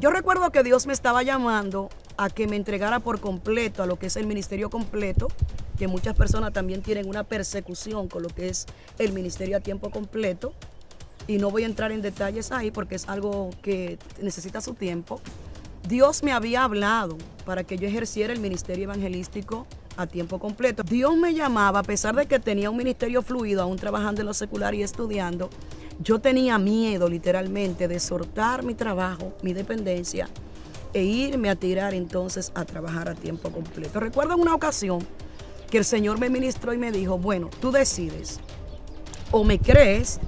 Yo recuerdo que Dios me estaba llamando a que me entregara por completo a lo que es el ministerio completo, que muchas personas también tienen una persecución con lo que es el ministerio a tiempo completo, y no voy a entrar en detalles ahí porque es algo que necesita su tiempo. Dios me había hablado para que yo ejerciera el ministerio evangelístico a tiempo completo. Dios me llamaba, a pesar de que tenía un ministerio fluido, aún trabajando en lo secular y estudiando, yo tenía miedo literalmente de soltar mi trabajo, mi dependencia, e irme a tirar entonces a trabajar a tiempo completo. Recuerdo una ocasión que el Señor me ministró y me dijo, bueno, tú decides, o me crees,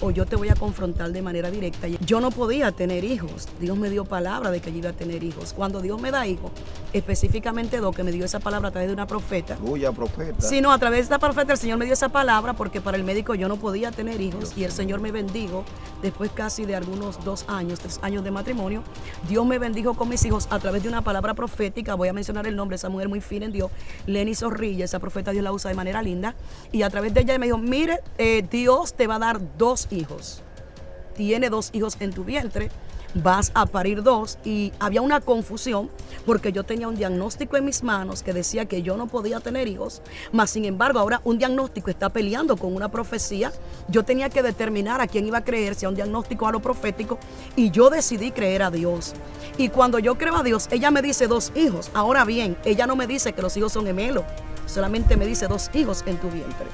o yo te voy a confrontar de manera directa. Yo no podía tener hijos. Dios me dio palabra de que yo iba a tener hijos. Cuando Dios me da hijos, específicamente que me dio esa palabra a través de una profeta. ¡Uya, profeta! Sí, no, a través de esta profeta el Señor me dio esa palabra porque para el médico yo no podía tener hijos y el Señor me bendijo. Después casi de algunos 2 años, 3 años de matrimonio, Dios me bendijo con mis hijos a través de una palabra profética. Voy a mencionar el nombre de esa mujer muy fina en Dios, Lenny Zorrilla. Esa profeta Dios la usa de manera linda. Y a través de ella me dijo, mire, Dios te va a dar 2 hijos. Tiene 2 hijos en tu vientre, vas a parir 2. Y había una confusión porque yo tenía un diagnóstico en mis manos que decía que yo no podía tener hijos, mas sin embargo ahora un diagnóstico está peleando con una profecía. Yo tenía que determinar a quién iba a creer, si a un diagnóstico o a lo profético, y yo decidí creer a Dios. Y cuando yo creo a Dios, ella me dice 2 hijos. Ahora bien, ella no me dice que los hijos son gemelos, solamente me dice 2 hijos en tu vientre.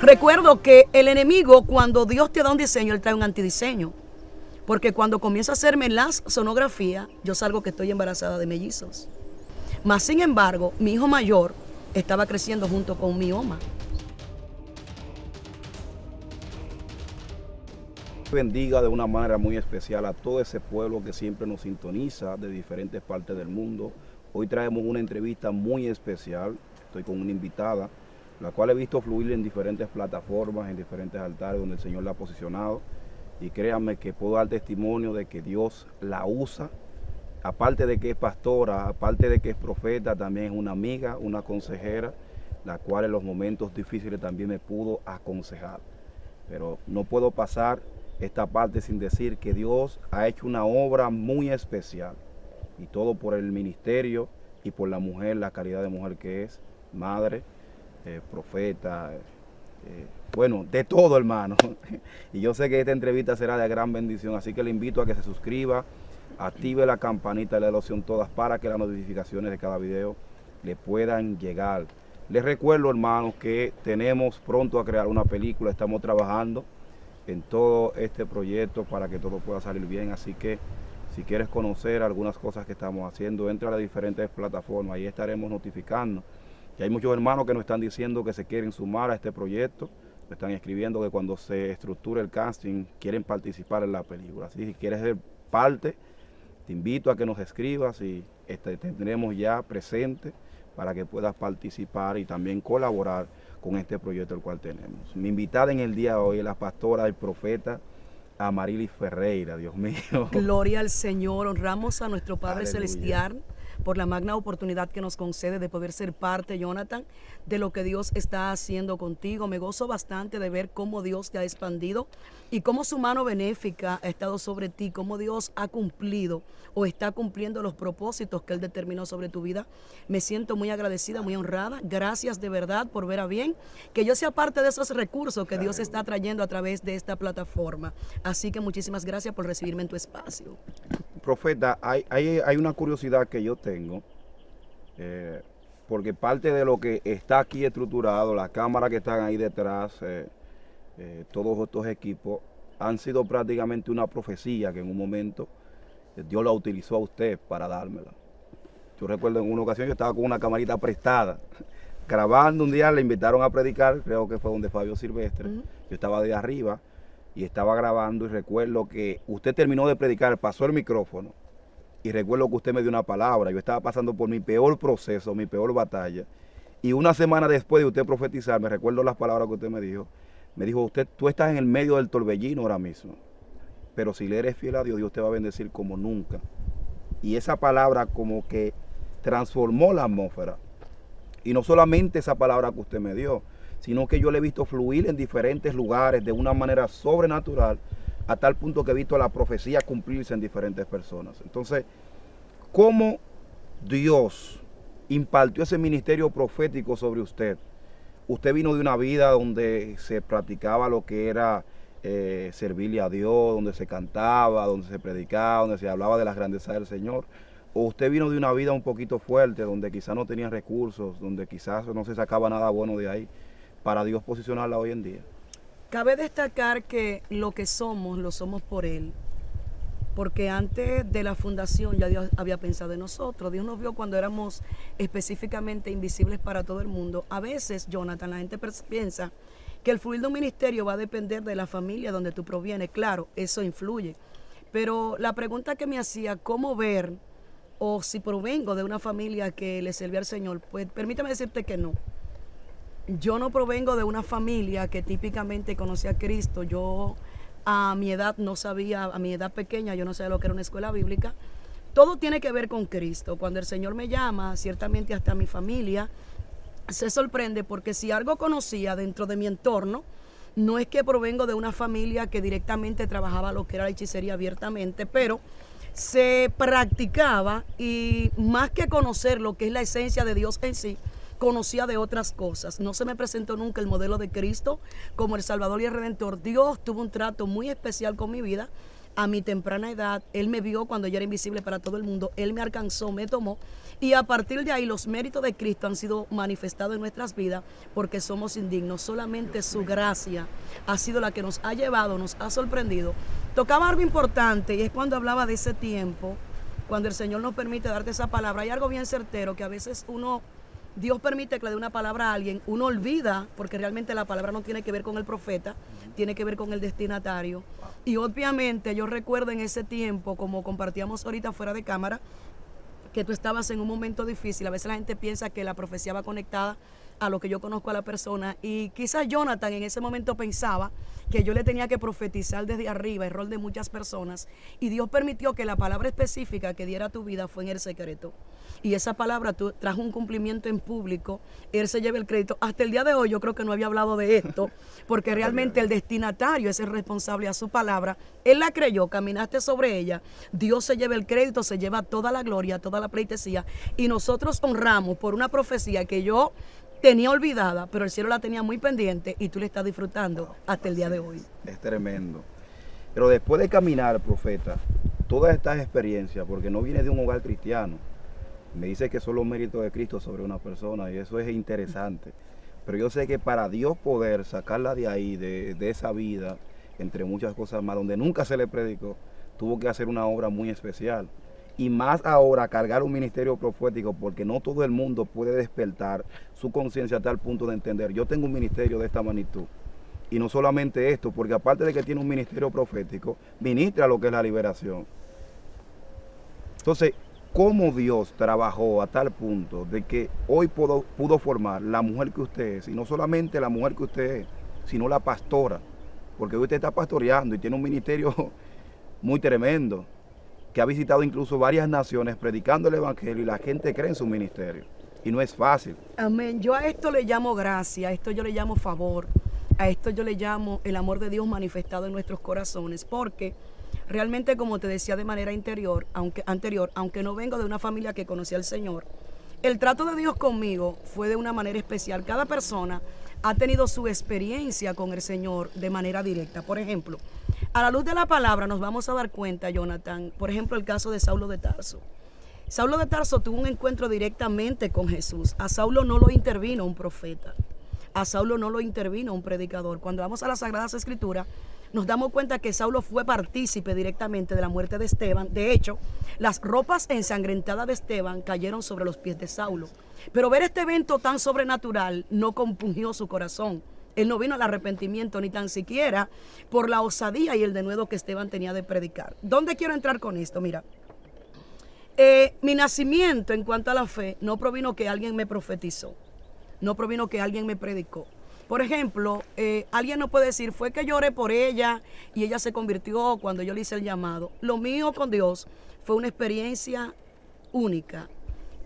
Recuerdo que el enemigo, cuando Dios te da un diseño, él trae un antidiseño. Porque cuando comienzo a hacerme las sonografías, yo salgo que estoy embarazada de mellizos. Mas, sin embargo, mi hijo mayor estaba creciendo junto con un mioma. Bendiga de una manera muy especial a todo ese pueblo que siempre nos sintoniza de diferentes partes del mundo. Hoy traemos una entrevista muy especial. Estoy con una invitada, la cual he visto fluir en diferentes plataformas, en diferentes altares donde el Señor la ha posicionado. Y créanme que puedo dar testimonio de que Dios la usa, aparte de que es pastora, aparte de que es profeta, también es una amiga, una consejera, la cual en los momentos difíciles también me pudo aconsejar. Pero no puedo pasar esta parte sin decir que Dios ha hecho una obra muy especial, y todo por el ministerio y por la mujer, la calidad de mujer que es, madre, profeta, bueno, de todo, hermano. Y yo sé que esta entrevista será de gran bendición, así que le invito a que se suscriba, active la campanita de la loción todas para que las notificaciones de cada video le puedan llegar. Les recuerdo, hermanos, que tenemos pronto a crear una película. Estamos trabajando en todo este proyecto para que todo pueda salir bien. Así que si quieres conocer algunas cosas que estamos haciendo, entra a las diferentes plataformas, ahí estaremos notificando. Y hay muchos hermanos que nos están diciendo que se quieren sumar a este proyecto. Me están escribiendo que cuando se estructure el casting quieren participar en la película. Así que si quieres ser parte, te invito a que nos escribas y te tendremos ya presente para que puedas participar y también colaborar con este proyecto el cual tenemos. Mi invitada en el día de hoy es la pastora y profeta Amarilis Ferreira. Dios mío. Gloria al Señor. Honramos a nuestro Padre Celestial por la magna oportunidad que nos concede de poder ser parte, Jonathan, de lo que Dios está haciendo contigo. Me gozo bastante de ver cómo Dios te ha expandido y cómo su mano benéfica ha estado sobre ti, cómo Dios ha cumplido o está cumpliendo los propósitos que Él determinó sobre tu vida. Me siento muy agradecida, muy honrada. Gracias de verdad por ver a bien que yo sea parte de esos recursos que Dios está trayendo a través de esta plataforma. Así que muchísimas gracias por recibirme en tu espacio. Profeta, hay una curiosidad que yo tengo, porque parte de lo que está aquí estructurado, las cámaras que están ahí detrás, todos estos equipos, han sido prácticamente una profecía que en un momento Dios la utilizó a usted para dármela. Yo recuerdo en una ocasión yo estaba con una camarita prestada, grabando un día, le invitaron a predicar, creo que fue donde Fabio Silvestre, yo estaba de arriba, y estaba grabando y recuerdo que usted terminó de predicar, pasó el micrófono y recuerdo que usted me dio una palabra. Yo estaba pasando por mi peor proceso, mi peor batalla, y una semana después de usted profetizar, me recuerdo las palabras que usted me dijo usted, tú estás en el medio del torbellino ahora mismo, pero si le eres fiel a Dios, Dios te va a bendecir como nunca. Y esa palabra como que transformó la atmósfera, y no solamente esa palabra que usted me dio, sino que yo le he visto fluir en diferentes lugares de una manera sobrenatural, a tal punto que he visto la profecía cumplirse en diferentes personas. Entonces, ¿cómo Dios impartió ese ministerio profético sobre usted? Usted vino de una vida donde se practicaba lo que era servirle a Dios, donde se cantaba, donde se predicaba, donde se hablaba de las grandezas del Señor. O usted vino de una vida un poquito fuerte, donde quizás no tenía recursos, donde quizás no se sacaba nada bueno de ahí, para Dios posicionarla hoy en día. Cabe destacar que lo que somos, lo somos por Él. Porque antes de la fundación ya Dios había pensado en nosotros. Dios nos vio cuando éramos específicamente invisibles para todo el mundo. A veces, Jonathan, la gente piensa que el fluir de un ministerio va a depender de la familia donde tú provienes. Claro, eso influye. Pero la pregunta que me hacía, ¿cómo ver o si provengo de una familia que le servía al Señor? Pues permítame decirte que no. Yo no provengo de una familia que típicamente conocía a Cristo. Yo... a mi edad no sabía, a mi edad pequeña, yo no sabía lo que era una escuela bíblica. Todo tiene que ver con Cristo. Cuando el Señor me llama, ciertamente hasta mi familia se sorprende, porque si algo conocía dentro de mi entorno, no es que provengo de una familia que directamente trabajaba lo que era la hechicería abiertamente, pero se practicaba, y más que conocer lo que es la esencia de Dios en sí, conocía de otras cosas. No se me presentó nunca el modelo de Cristo como el Salvador y el Redentor. Dios tuvo un trato muy especial con mi vida a mi temprana edad. Él me vio cuando yo era invisible para todo el mundo. Él me alcanzó, me tomó, y a partir de ahí los méritos de Cristo han sido manifestados en nuestras vidas, porque somos indignos. Solamente su gracia ha sido la que nos ha llevado, nos ha sorprendido. Tocaba algo importante, y es cuando hablaba de ese tiempo, cuando el Señor nos permite darte esa palabra. Hay algo bien certero, que a veces uno... Dios permite que le dé una palabra a alguien, uno olvida, porque realmente la palabra no tiene que ver con el profeta, tiene que ver con el destinatario. Y obviamente yo recuerdo en ese tiempo, como compartíamos ahorita fuera de cámara, que tú estabas en un momento difícil. A veces la gente piensa que la profecía va conectada a lo que yo conozco a la persona, y quizás Jonathan en ese momento pensaba que yo le tenía que profetizar desde arriba, el rol de muchas personas, y Dios permitió que la palabra específica que diera tu vida fue en el secreto, y esa palabra trajo un cumplimiento en público. Él se lleva el crédito. Hasta el día de hoy yo creo que no había hablado de esto, porque realmente el destinatario es el responsable a su palabra. Él la creyó, caminaste sobre ella, Dios se lleva el crédito, se lleva toda la gloria, toda la pleitesía, y nosotros honramos por una profecía que yo tenía olvidada, pero el cielo la tenía muy pendiente, y tú le estás disfrutando hasta el día de hoy. Es tremendo. Pero después de caminar, profeta, todas estas experiencias, porque no viene de un hogar cristiano, me dice que son los méritos de Cristo sobre una persona, y eso es interesante. Pero yo sé que para Dios poder sacarla de ahí, de esa vida, entre muchas cosas más, donde nunca se le predicó, tuvo que hacer una obra muy especial. Y más ahora, cargar un ministerio profético, porque no todo el mundo puede despertar su conciencia a tal punto de entender: yo tengo un ministerio de esta magnitud. Y no solamente esto, porque aparte de que tiene un ministerio profético, ministra lo que es la liberación. Entonces, ¿cómo Dios trabajó a tal punto de que hoy pudo formar la mujer que usted es? Y no solamente la mujer que usted es, sino la pastora. Porque hoy usted está pastoreando y tiene un ministerio muy tremendo, que ha visitado incluso varias naciones predicando el evangelio, y la gente cree en su ministerio, y no es fácil. Amén. Yo a esto le llamo gracia, a esto yo le llamo favor, a esto yo le llamo el amor de Dios manifestado en nuestros corazones, porque realmente, como te decía de manera anterior, aunque no vengo de una familia que conocía al Señor, el trato de Dios conmigo fue de una manera especial. Cada persona ha tenido su experiencia con el Señor de manera directa. Por ejemplo, a la luz de la palabra nos vamos a dar cuenta, Jonathan, por ejemplo, el caso de Saulo de Tarso. Saulo de Tarso tuvo un encuentro directamente con Jesús. A Saulo no lo intervino un profeta. A Saulo no lo intervino un predicador. Cuando vamos a las Sagradas Escrituras, nos damos cuenta que Saulo fue partícipe directamente de la muerte de Esteban. De hecho, las ropas ensangrentadas de Esteban cayeron sobre los pies de Saulo. Pero ver este evento tan sobrenatural no compungió su corazón. Él no vino al arrepentimiento, ni tan siquiera por la osadía y el denuedo que Esteban tenía de predicar. ¿Dónde quiero entrar con esto? Mira, mi nacimiento en cuanto a la fe no provino que alguien me profetizó, no provino que alguien me predicó. Por ejemplo, alguien no puede decir, fue que lloré por ella y ella se convirtió cuando yo le hice el llamado. Lo mío con Dios fue una experiencia única.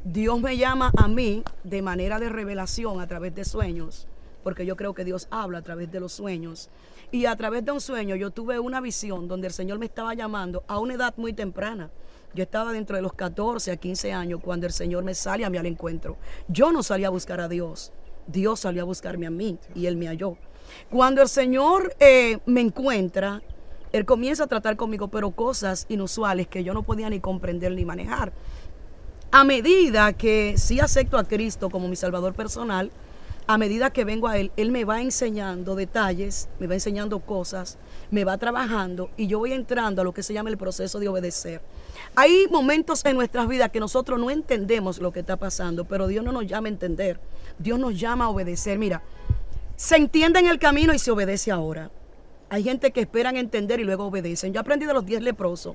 Dios me llama a mí de manera de revelación a través de sueños, porque yo creo que Dios habla a través de los sueños. Y a través de un sueño yo tuve una visión donde el Señor me estaba llamando a una edad muy temprana. Yo estaba dentro de los 14 a 15 años cuando el Señor me sale a mí al encuentro. Yo no salí a buscar a Dios, Dios salió a buscarme a mí y Él me halló. Cuando el Señor me encuentra, Él comienza a tratar conmigo, pero cosas inusuales que yo no podía ni comprender ni manejar. A medida que sí acepto a Cristo como mi Salvador personal, a medida que vengo a Él, Él me va enseñando detalles, me va enseñando cosas, me va trabajando y yo voy entrando a lo que se llama el proceso de obedecer. Hay momentos en nuestras vidas que nosotros no entendemos lo que está pasando, pero Dios no nos llama a entender, Dios nos llama a obedecer. Mira, se entiende en el camino y se obedece ahora. Hay gente que esperan entender y luego obedecen. Yo aprendí de los 10 leprosos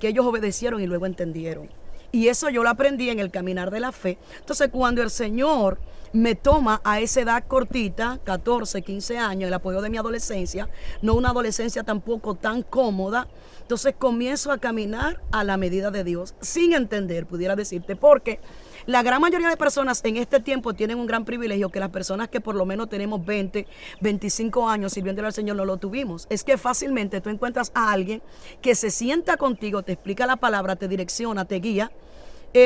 que ellos obedecieron y luego entendieron. Y eso yo lo aprendí en el caminar de la fe. Entonces, cuando el Señor me toma a esa edad cortita, 14, 15 años, el apoyo de mi adolescencia, no una adolescencia tampoco tan cómoda, entonces comienzo a caminar a la medida de Dios, sin entender, pudiera decirte, porque la gran mayoría de personas en este tiempo tienen un gran privilegio que las personas que por lo menos tenemos 20, 25 años sirviéndole al Señor no lo tuvimos. Es que fácilmente tú encuentras a alguien que se sienta contigo, te explica la palabra, te direcciona, te guía.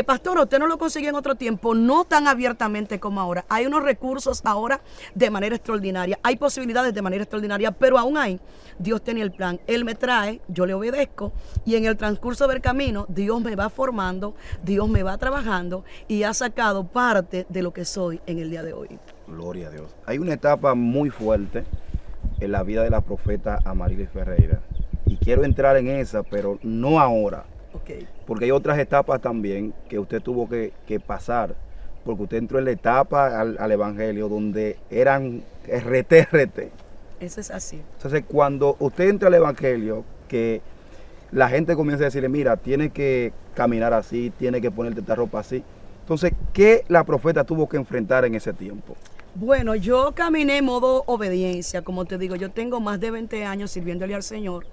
Pastor, usted no lo consiguió en otro tiempo, no tan abiertamente como ahora. Hay unos recursos ahora de manera extraordinaria, hay posibilidades de manera extraordinaria, pero aún hay. Dios tiene el plan, Él me trae, yo le obedezco y en el transcurso del camino Dios me va formando, Dios me va trabajando y ha sacado parte de lo que soy en el día de hoy. Gloria a Dios. Hay una etapa muy fuerte en la vida de la profeta Amarilis Ferreira y quiero entrar en esa, pero no ahora. Okay. Porque hay otras etapas también que usted tuvo que pasar, porque usted entró en la etapa al Evangelio donde eran RT. Eso es así. Entonces, cuando usted entra al Evangelio, que la gente comienza a decirle, mira, tiene que caminar así, tiene que ponerte esta ropa así. Entonces, ¿qué la profeta tuvo que enfrentar en ese tiempo? Bueno, yo caminé en modo obediencia, como te digo, yo tengo más de 20 años sirviéndole al Señor.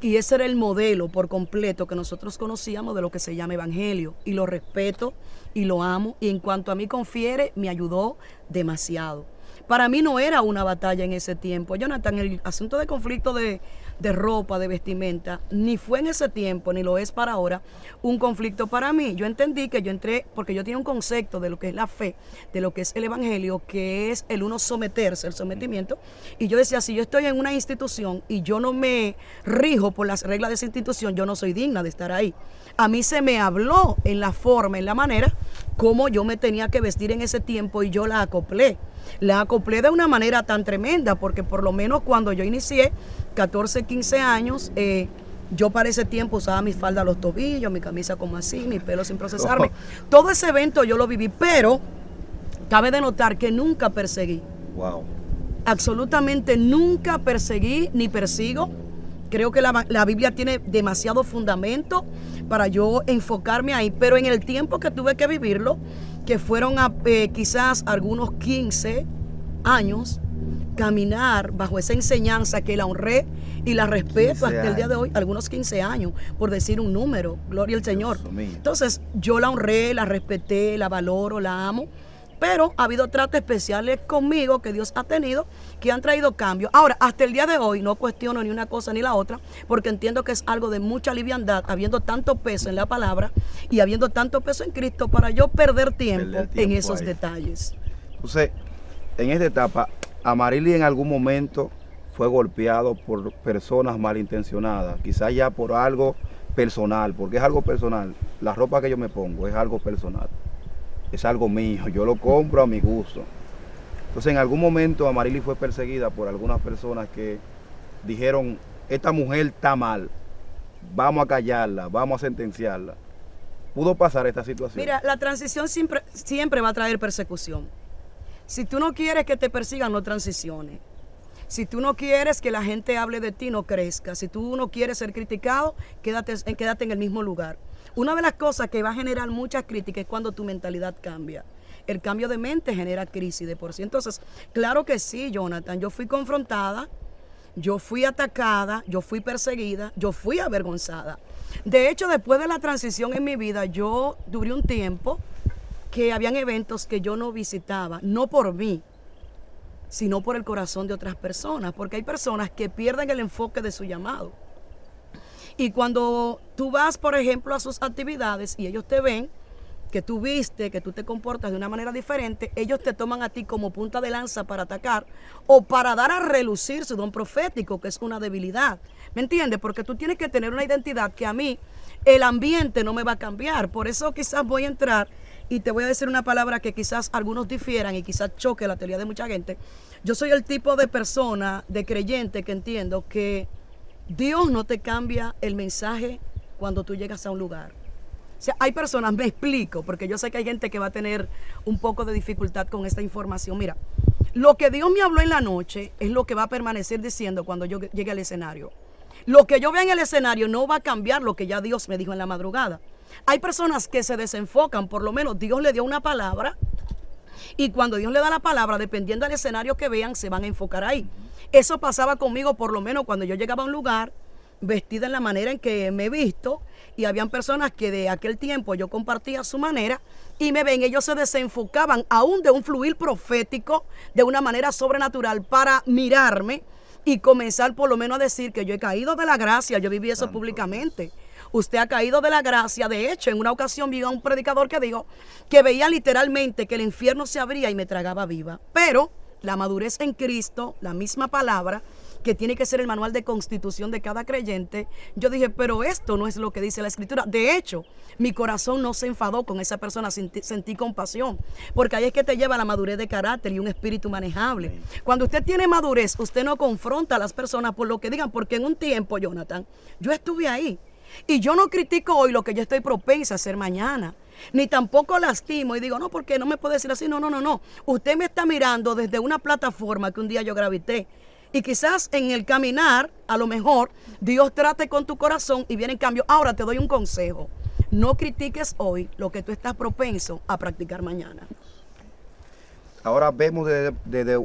Y ese era el modelo por completo que nosotros conocíamos de lo que se llama evangelio. Y lo respeto y lo amo. Y en cuanto a mí confiere, me ayudó demasiado. Para mí no era una batalla en ese tiempo. Jonathan, el asunto de conflicto de ropa, de vestimenta, ni fue en ese tiempo, ni lo es para ahora, un conflicto para mí. Yo entendí que yo entré, porque yo tenía un concepto de lo que es la fe, de lo que es el evangelio, que es el uno someterse, el sometimiento. Y yo decía, si yo estoy en una institución y yo no me rijo por las reglas de esa institución, yo no soy digna de estar ahí. A mí se me habló en la forma, en la manera, cómo yo me tenía que vestir en ese tiempo y yo la acoplé. La acoplé de una manera tan tremenda, porque por lo menos cuando yo inicié, 14, 15 años, yo para ese tiempo usaba mi falda a los tobillos, mi camisa como así, mi pelo sin procesarme. Oh. Todo ese evento yo lo viví, pero cabe de notar que nunca perseguí. Wow. Absolutamente nunca perseguí ni persigo. Creo que la Biblia tiene demasiado fundamento para yo enfocarme ahí, pero en el tiempo que tuve que vivirlo, que fueron quizás algunos 15 años, caminar bajo esa enseñanza que la honré y la respeto hasta el día de hoy, algunos 15 años, por decir un número, gloria al Señor. Entonces yo la honré, la respeté, la valoro, la amo, pero ha habido tratos especiales conmigo que Dios ha tenido, que han traído cambios. Ahora, hasta el día de hoy no cuestiono ni una cosa ni la otra, porque entiendo que es algo de mucha liviandad, habiendo tanto peso en la palabra y habiendo tanto peso en Cristo, para yo perder tiempo en esos detalles. Entonces, en esta etapa, Amarilis en algún momento fue golpeado por personas malintencionadas, quizás ya por algo personal, porque es algo personal. La ropa que yo me pongo es algo personal, es algo mío, yo lo compro a mi gusto. Entonces, en algún momento Amarilis fue perseguida por algunas personas que dijeron, esta mujer está mal, vamos a callarla, vamos a sentenciarla. ¿Pudo pasar esta situación? Mira, la transición siempre va a traer persecución. Si tú no quieres que te persigan, no transiciones. Si tú no quieres que la gente hable de ti, no crezca. Si tú no quieres ser criticado, quédate en el mismo lugar. Una de las cosas que va a generar muchas críticas es cuando tu mentalidad cambia. El cambio de mente genera crisis de por sí. Entonces, claro que sí, Jonathan, yo fui confrontada, yo fui atacada, yo fui perseguida, yo fui avergonzada. De hecho, después de la transición en mi vida, yo duré un tiempo que habían eventos que yo no visitaba, no por mí, sino por el corazón de otras personas, porque hay personas que pierden el enfoque de su llamado. Y cuando tú vas, por ejemplo, a sus actividades y ellos te ven, que tú viste, que tú te comportas de una manera diferente, ellos te toman a ti como punta de lanza para atacar o para dar a relucir su don profético, que es una debilidad. ¿Me entiendes? Porque tú tienes que tener una identidad que a mí el ambiente no me va a cambiar. Por eso quizás voy a entrar y te voy a decir una palabra que quizás algunos difieran y quizás choque la teoría de mucha gente. Yo soy el tipo de persona, de creyente, que entiendo que Dios no te cambia el mensaje cuando tú llegas a un lugar. O sea, hay personas, me explico, porque yo sé que hay gente que va a tener un poco de dificultad con esta información. Mira, lo que Dios me habló en la noche es lo que va a permanecer diciendo cuando yo llegue al escenario. Lo que yo vea en el escenario no va a cambiar lo que ya Dios me dijo en la madrugada. Hay personas que se desenfocan, por lo menos Dios le dio una palabra, y cuando Dios le da la palabra, dependiendo del escenario que vean, se van a enfocar ahí. Eso pasaba conmigo, por lo menos cuando yo llegaba a un lugar, vestida en la manera en que me he visto, y habían personas que de aquel tiempo yo compartía su manera y me ven, ellos se desenfocaban aún de un fluir profético de una manera sobrenatural para mirarme y comenzar por lo menos a decir que yo he caído de la gracia. Yo viví eso públicamente. Usted ha caído de la gracia. De hecho, en una ocasión vi a un predicador que dijo que veía literalmente que el infierno se abría y me tragaba viva. Pero la madurez en Cristo, la misma palabra, que tiene que ser el manual de constitución de cada creyente, yo dije, pero esto no es lo que dice la Escritura. De hecho, mi corazón no se enfadó con esa persona, sentí compasión, porque ahí es que te lleva la madurez de carácter y un espíritu manejable. Sí. Cuando usted tiene madurez, usted no confronta a las personas por lo que digan, porque en un tiempo, Jonathan, yo estuve ahí, y yo no critico hoy lo que yo estoy propensa a hacer mañana, ni tampoco lastimo y digo, no, porque no me puede decir así, no. Usted me está mirando desde una plataforma que un día yo gravité, y quizás en el caminar, a lo mejor, Dios trate con tu corazón y viene en cambio. Ahora te doy un consejo. No critiques hoy lo que tú estás propenso a practicar mañana. Ahora vemos de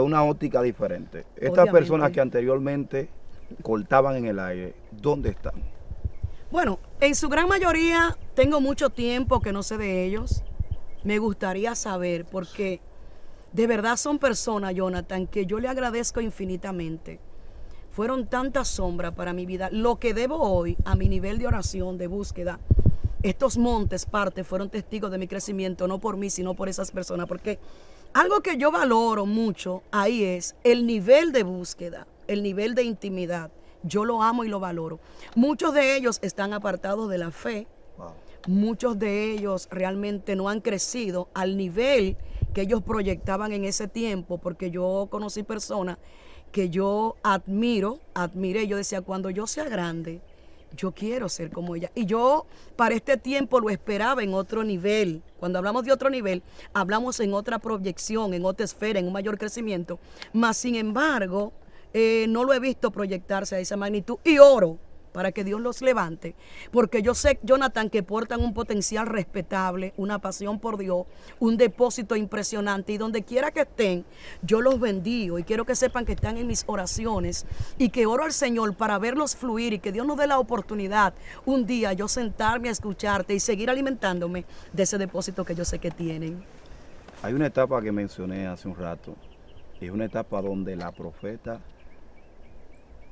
una óptica diferente. Estas Obviamente. Personas que anteriormente cortaban en el aire, ¿dónde están? Bueno, en su gran mayoría, tengo mucho tiempo que no sé de ellos. Me gustaría saber por qué. De verdad son personas, Jonathan, que yo le agradezco infinitamente. Fueron tanta sombra para mi vida. Lo que debo hoy a mi nivel de oración, de búsqueda, estos montes, parte, fueron testigos de mi crecimiento, no por mí, sino por esas personas. Porque algo que yo valoro mucho ahí es el nivel de búsqueda, el nivel de intimidad. Yo lo amo y lo valoro. Muchos de ellos están apartados de la fe. Wow. Muchos de ellos realmente no han crecido al nivel que ellos proyectaban en ese tiempo, porque yo conocí personas que yo admiré. Yo decía, cuando yo sea grande, yo quiero ser como ella. Y yo para este tiempo lo esperaba en otro nivel. Cuando hablamos de otro nivel, hablamos en otra proyección, en otra esfera, en un mayor crecimiento. Mas, sin embargo, no lo he visto proyectarse a esa magnitud. Y oro para que Dios los levante, porque yo sé, Jonathan, que portan un potencial respetable, una pasión por Dios, un depósito impresionante, y donde quiera que estén, yo los bendigo, y quiero que sepan que están en mis oraciones, y que oro al Señor para verlos fluir, y que Dios nos dé la oportunidad, un día yo sentarme a escucharte, y seguir alimentándome de ese depósito que yo sé que tienen. Hay una etapa que mencioné hace un rato, es una etapa donde la profeta,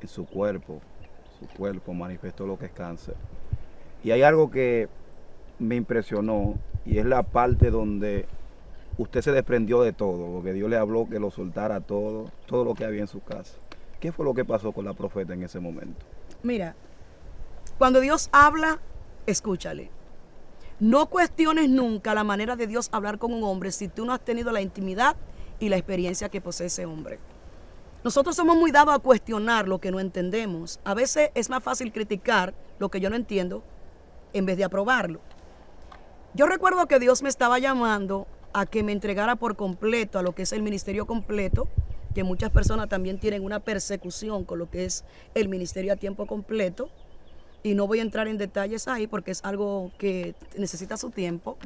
en su cuerpo manifestó lo que es cáncer. Y hay algo que me impresionó, y es la parte donde usted se desprendió de todo, porque Dios le habló que lo soltara todo lo que había en su casa. ¿Qué fue lo que pasó con la profeta en ese momento? Mira, cuando Dios habla, escúchale. No cuestiones nunca la manera de Dios hablar con un hombre si tú no has tenido la intimidad y la experiencia que posee ese hombre. Nosotros somos muy dados a cuestionar lo que no entendemos. A veces es más fácil criticar lo que yo no entiendo en vez de aprobarlo. Yo recuerdo que Dios me estaba llamando a que me entregara por completo a lo que es el ministerio completo, que muchas personas también tienen una persecución con lo que es el ministerio a tiempo completo. Y no voy a entrar en detalles ahí porque es algo que necesita su tiempo.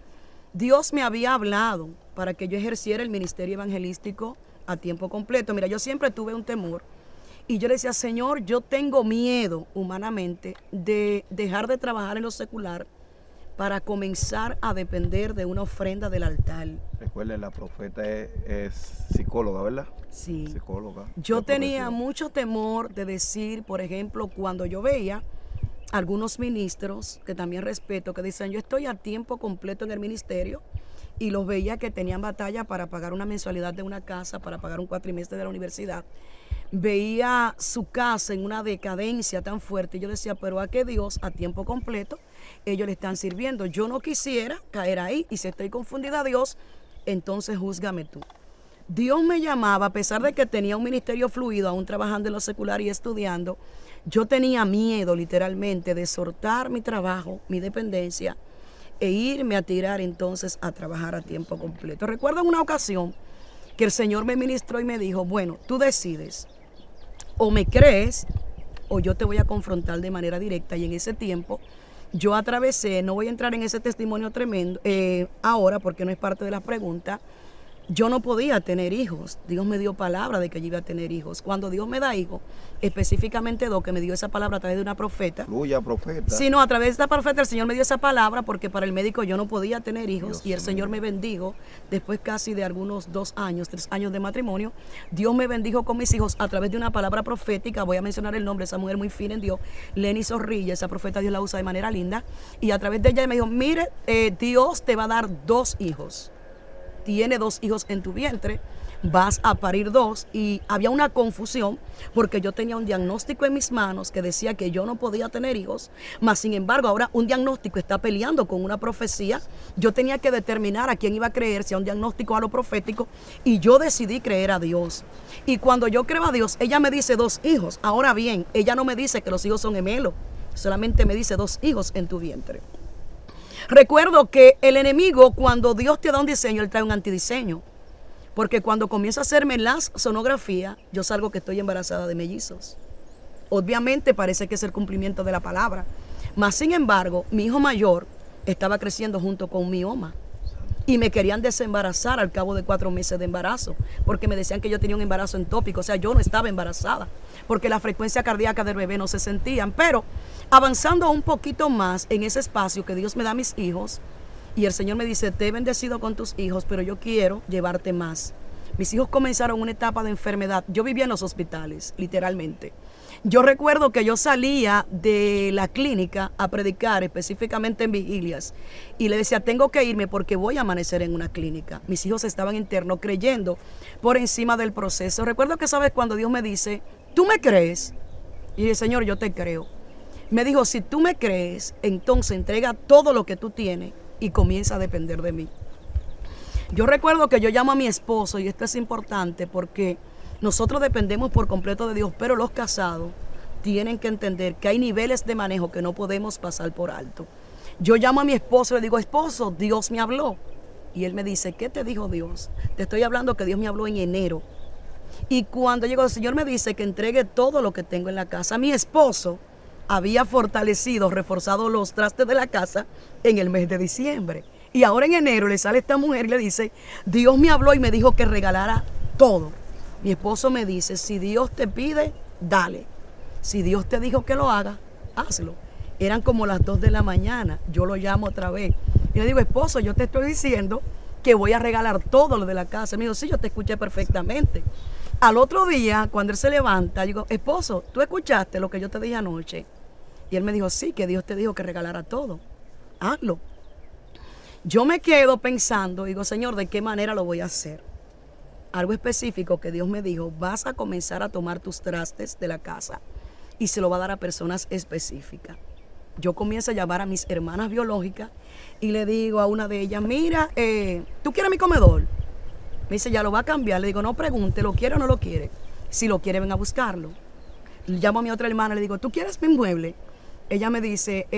Dios me había hablado para que yo ejerciera el ministerio evangelístico a tiempo completo. Mira, yo siempre tuve un temor y yo le decía, Señor, yo tengo miedo humanamente de dejar de trabajar en lo secular para comenzar a depender de una ofrenda del altar. Recuerden, la profeta es psicóloga, ¿verdad? Sí. Psicóloga. Yo tenía mucho temor de decir, por ejemplo, cuando yo veía algunos ministros, que también respeto, que dicen, yo estoy a tiempo completo en el ministerio, y los veía que tenían batalla para pagar una mensualidad de una casa, para pagar un cuatrimestre de la universidad. Veía su casa en una decadencia tan fuerte. Y yo decía, pero ¿a qué Dios a tiempo completo ellos le están sirviendo? Yo no quisiera caer ahí. Y si estoy confundida, Dios, entonces júzgame tú. Dios me llamaba, a pesar de que tenía un ministerio fluido, aún trabajando en lo secular y estudiando, yo tenía miedo literalmente de soltar mi trabajo, mi dependencia, e irme a tirar entonces a trabajar a tiempo completo. Recuerdo en una ocasión que el Señor me ministró y me dijo, bueno, tú decides, o me crees, o yo te voy a confrontar de manera directa. Y en ese tiempo yo atravesé, no voy a entrar en ese testimonio tremendo ahora porque no es parte de las preguntas, yo no podía tener hijos. Dios me dio palabra de que yo iba a tener hijos. Cuando Dios me da hijos, específicamente dos, que me dio esa palabra a través de una profeta. Aleluya, profeta. Sí, no, a través de esta profeta el Señor me dio esa palabra porque para el médico yo no podía tener hijos. Dios y el Señor me bendijo después casi de algunos 2 años, 3 años de matrimonio. Dios me bendijo con mis hijos a través de una palabra profética. Voy a mencionar el nombre de esa mujer muy fina en Dios, Lenny Zorrilla. Esa profeta Dios la usa de manera linda. Y a través de ella me dijo, mire, Dios te va a dar 2 hijos. Tiene 2 hijos en tu vientre, vas a parir 2. Y había una confusión porque yo tenía un diagnóstico en mis manos que decía que yo no podía tener hijos, mas sin embargo ahora un diagnóstico está peleando con una profecía. Yo tenía que determinar a quién iba a creer, si a un diagnóstico o a lo profético, y yo decidí creer a Dios. Y cuando yo creo a Dios, ella me dice 2 hijos. Ahora bien, ella no me dice que los hijos son gemelos, solamente me dice 2 hijos en tu vientre. Recuerdo que el enemigo, cuando Dios te da un diseño, él trae un antidiseño. Porque cuando comienzo a hacerme las sonografías, yo salgo que estoy embarazada de mellizos. Obviamente parece que es el cumplimiento de la palabra. Mas sin embargo, mi hijo mayor estaba creciendo junto con mi mioma. Y me querían desembarazar al cabo de 4 meses de embarazo, porque me decían que yo tenía un embarazo ectópico. O sea, yo no estaba embarazada, porque la frecuencia cardíaca del bebé no se sentían. Pero avanzando un poquito más en ese espacio que Dios me da a mis hijos, y el Señor me dice, te he bendecido con tus hijos, pero yo quiero llevarte más. Mis hijos comenzaron una etapa de enfermedad. Yo vivía en los hospitales, literalmente. Yo recuerdo que yo salía de la clínica a predicar, específicamente en vigilias, y le decía, tengo que irme porque voy a amanecer en una clínica. Mis hijos estaban internos creyendo por encima del proceso. Recuerdo que, ¿sabes? Cuando Dios me dice, ¿tú me crees? Y dije, Señor, yo te creo. Me dijo, si tú me crees, entonces entrega todo lo que tú tienes y comienza a depender de mí. Yo recuerdo que yo llamo a mi esposo, y esto es importante porque nosotros dependemos por completo de Dios, pero los casados tienen que entender que hay niveles de manejo que no podemos pasar por alto. Yo llamo a mi esposo y le digo, esposo, Dios me habló. Y él me dice, ¿qué te dijo Dios? Te estoy hablando que Dios me habló en enero. Y cuando llegó el Señor me dice que entregue todo lo que tengo en la casa. Mi esposo había fortalecido, reforzado los trastes de la casa en el mes de diciembre. Y ahora en enero le sale esta mujer y le dice, Dios me habló y me dijo que regalara todo. Mi esposo me dice, si Dios te pide, dale. Si Dios te dijo que lo haga, hazlo. Eran como las 2 de la mañana. Yo lo llamo otra vez. Y le digo, esposo, yo te estoy diciendo que voy a regalar todo lo de la casa. Me dijo, sí, yo te escuché perfectamente. Al otro día, cuando él se levanta, digo, esposo, ¿tú escuchaste lo que yo te dije anoche? Y él me dijo, sí, que Dios te dijo que regalara todo. Hazlo. Yo me quedo pensando, digo, Señor, ¿de qué manera lo voy a hacer? Algo específico que Dios me dijo, vas a comenzar a tomar tus trastes de la casa y se lo va a dar a personas específicas. Yo comienzo a llamar a mis hermanas biológicas y le digo a una de ellas, mira, ¿tú quieres mi comedor? Me dice, ya lo va a cambiar. Le digo, no pregunte, ¿lo quiere o no lo quiere? Si lo quiere, ven a buscarlo. Le llamo a mi otra hermana, le digo, ¿tú quieres mi mueble? Ella me dice,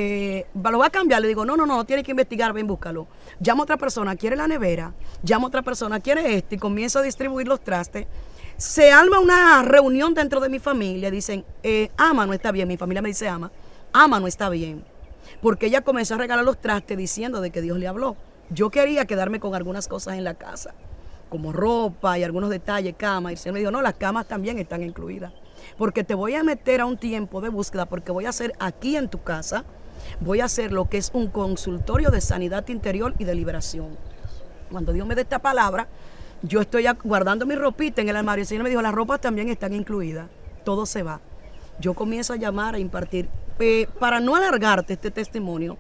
¿lo va a cambiar? Le digo, no, tiene que investigar, ven, búscalo. Llamo a otra persona, quiere la nevera. Llamo a otra persona, quiere este. Y comienzo a distribuir los trastes. Se arma una reunión dentro de mi familia. Dicen, ama no está bien. Mi familia me dice, ama no está bien. Porque ella comenzó a regalar los trastes diciendo de que Dios le habló. Yo quería quedarme con algunas cosas en la casa, como ropa y algunos detalles, cama. Y el Señor me dijo, no, las camas también están incluidas. Porque te voy a meter a un tiempo de búsqueda, porque voy a hacer aquí en tu casa voy a hacer lo que es un consultorio de sanidad interior y de liberación. Cuando Dios me dé esta palabra, yo estoy guardando mi ropita en el armario. El Señor me dijo, las ropas también están incluidas, todo se va. Yo comienzo a llamar, a impartir. Para no alargarte este testimonio,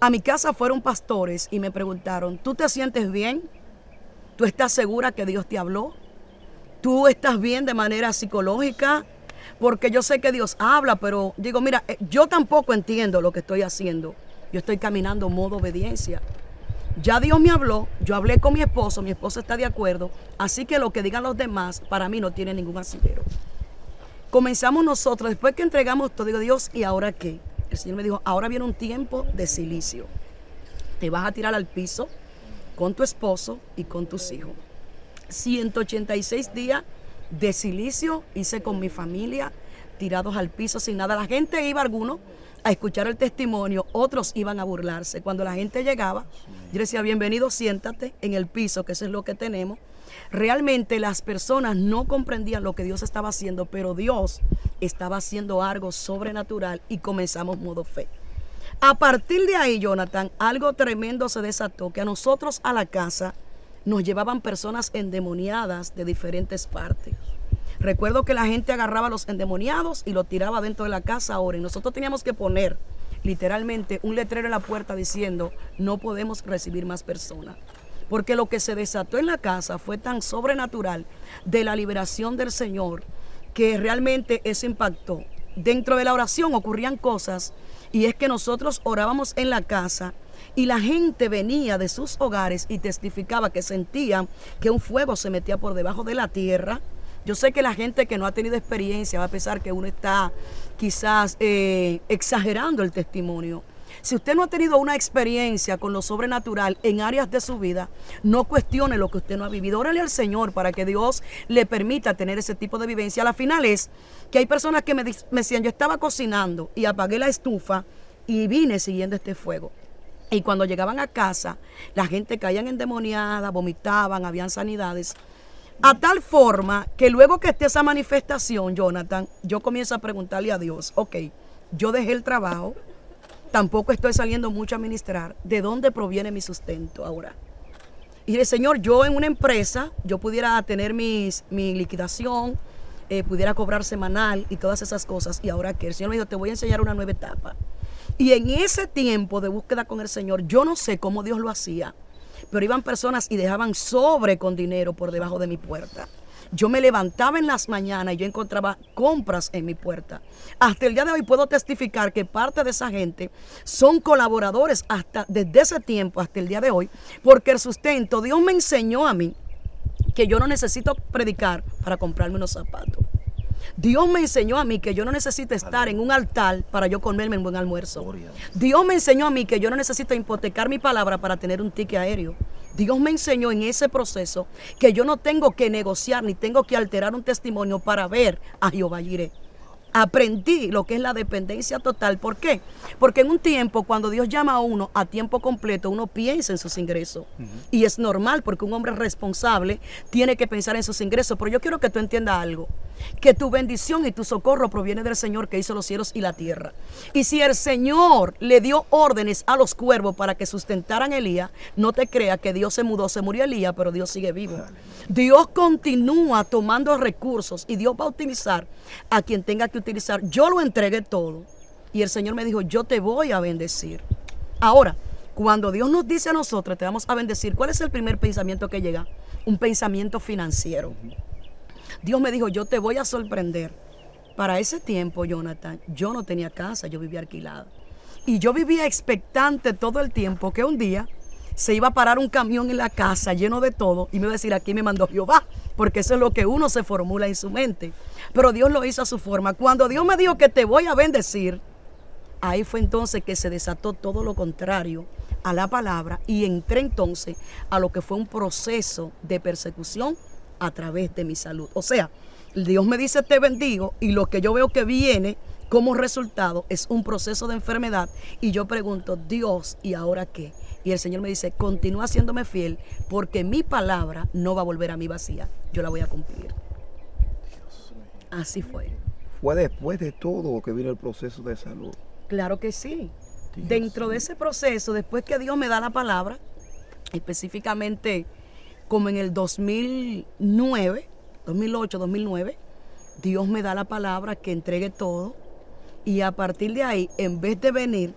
a mi casa fueron pastores y me preguntaron, ¿tú te sientes bien? ¿Tú estás segura que Dios te habló? ¿Tú estás bien de manera psicológica? Porque yo sé que Dios habla, pero digo, mira, yo tampoco entiendo lo que estoy haciendo. Yo estoy caminando modo obediencia. Ya Dios me habló, yo hablé con mi esposo está de acuerdo, así que lo que digan los demás para mí no tiene ningún asidero. Comenzamos nosotros, después que entregamos todo, digo, Dios, ¿y ahora qué? El Señor me dijo, ahora viene un tiempo de silicio. Te vas a tirar al piso con tu esposo y con tus hijos. 186 días de silicio hice con mi familia, tirados al piso sin nada. La gente iba, algunos, a escuchar el testimonio, otros iban a burlarse. Cuando la gente llegaba, yo decía, bienvenido, siéntate en el piso, que eso es lo que tenemos. Realmente las personas no comprendían lo que Dios estaba haciendo, pero Dios estaba haciendo algo sobrenatural y comenzamos modo fe. A partir de ahí, Jonathan, algo tremendo se desató, que a nosotros a la casa nos llevaban personas endemoniadas de diferentes partes. Recuerdo que la gente agarraba a los endemoniados y los tiraba dentro de la casa ahora. Y nosotros teníamos que poner literalmente un letrero en la puerta diciendo no podemos recibir más personas. Porque lo que se desató en la casa fue tan sobrenatural de la liberación del Señor que realmente eso impactó. Dentro de la oración ocurrían cosas y es que nosotros orábamos en la casa y la gente venía de sus hogares y testificaba que sentían que un fuego se metía por debajo de la tierra. Yo sé que la gente que no ha tenido experiencia va a pensar que uno está quizás exagerando el testimonio. Si usted no ha tenido una experiencia con lo sobrenatural en áreas de su vida, no cuestione lo que usted no ha vivido. Órale al Señor para que Dios le permita tener ese tipo de vivencia. La final es que hay personas que me decían, yo estaba cocinando y apagué la estufa y vine siguiendo este fuego. Y cuando llegaban a casa, la gente caían endemoniada, vomitaban, habían sanidades. A tal forma que luego que esté esa manifestación, Jonathan, yo comienzo a preguntarle a Dios, ok, yo dejé el trabajo, tampoco estoy saliendo mucho a ministrar, ¿de dónde proviene mi sustento ahora? Y el Señor, yo en una empresa, yo pudiera tener mi liquidación, pudiera cobrar semanal y todas esas cosas. Y ahora que el Señor me dijo, te voy a enseñar una nueva etapa. Y en ese tiempo de búsqueda con el Señor, yo no sé cómo Dios lo hacía, pero iban personas y dejaban sobre con dinero por debajo de mi puerta. Yo me levantaba en las mañanas y yo encontraba compras en mi puerta. Hasta el día de hoy puedo testificar que parte de esa gente son colaboradores hasta desde ese tiempo hasta el día de hoy, porque el sustento, Dios me enseñó a mí que yo no necesito predicar para comprarme unos zapatos. Dios me enseñó a mí que yo no necesito estar en un altar para yo comerme un buen almuerzo. Dios me enseñó a mí que yo no necesito hipotecar mi palabra para tener un ticket aéreo. Dios me enseñó en ese proceso que yo no tengo que negociar ni tengo que alterar un testimonio para ver a Jehová Jireh. Aprendí lo que es la dependencia total. ¿Por qué? Porque en un tiempo, cuando Dios llama a uno a tiempo completo, uno piensa en sus ingresos. Y es normal porque un hombre responsable tiene que pensar en sus ingresos. Pero yo quiero que tú entiendas algo. Que tu bendición y tu socorro proviene del Señor que hizo los cielos y la tierra. Y si el Señor le dio órdenes a los cuervos para que sustentaran a Elías, no te creas que Dios se mudó, se murió Elías, pero Dios sigue vivo. Dios continúa tomando recursos y Dios va a utilizar a quien tenga que utilizar. Yo lo entregué todo y el Señor me dijo, yo te voy a bendecir. Ahora, cuando Dios nos dice a nosotros, te vamos a bendecir, ¿cuál es el primer pensamiento que llega? Un pensamiento financiero. Dios me dijo, yo te voy a sorprender. Para ese tiempo, Jonathan, yo no tenía casa, yo vivía alquilada. Y yo vivía expectante todo el tiempo que un día se iba a parar un camión en la casa lleno de todo y me iba a decir, aquí me mandó Jehová, porque eso es lo que uno se formula en su mente. Pero Dios lo hizo a su forma. Cuando Dios me dijo que te voy a bendecir, ahí fue entonces que se desató todo lo contrario a la palabra y entré entonces a lo que fue un proceso de persecución a través de mi salud. O sea, Dios me dice te bendigo y lo que yo veo que viene como resultado es un proceso de enfermedad y yo pregunto, Dios, ¿y ahora qué? Y el Señor me dice, continúa haciéndome fiel porque mi palabra no va a volver a mí vacía, yo la voy a cumplir. Así fue. ¿Fue después de todo que vino el proceso de salud? Claro que sí. Dentro de ese proceso, después que Dios me da la palabra, específicamente como en el 2009, 2008, 2009, Dios me da la palabra que entregue todo. Y a partir de ahí, en vez de venir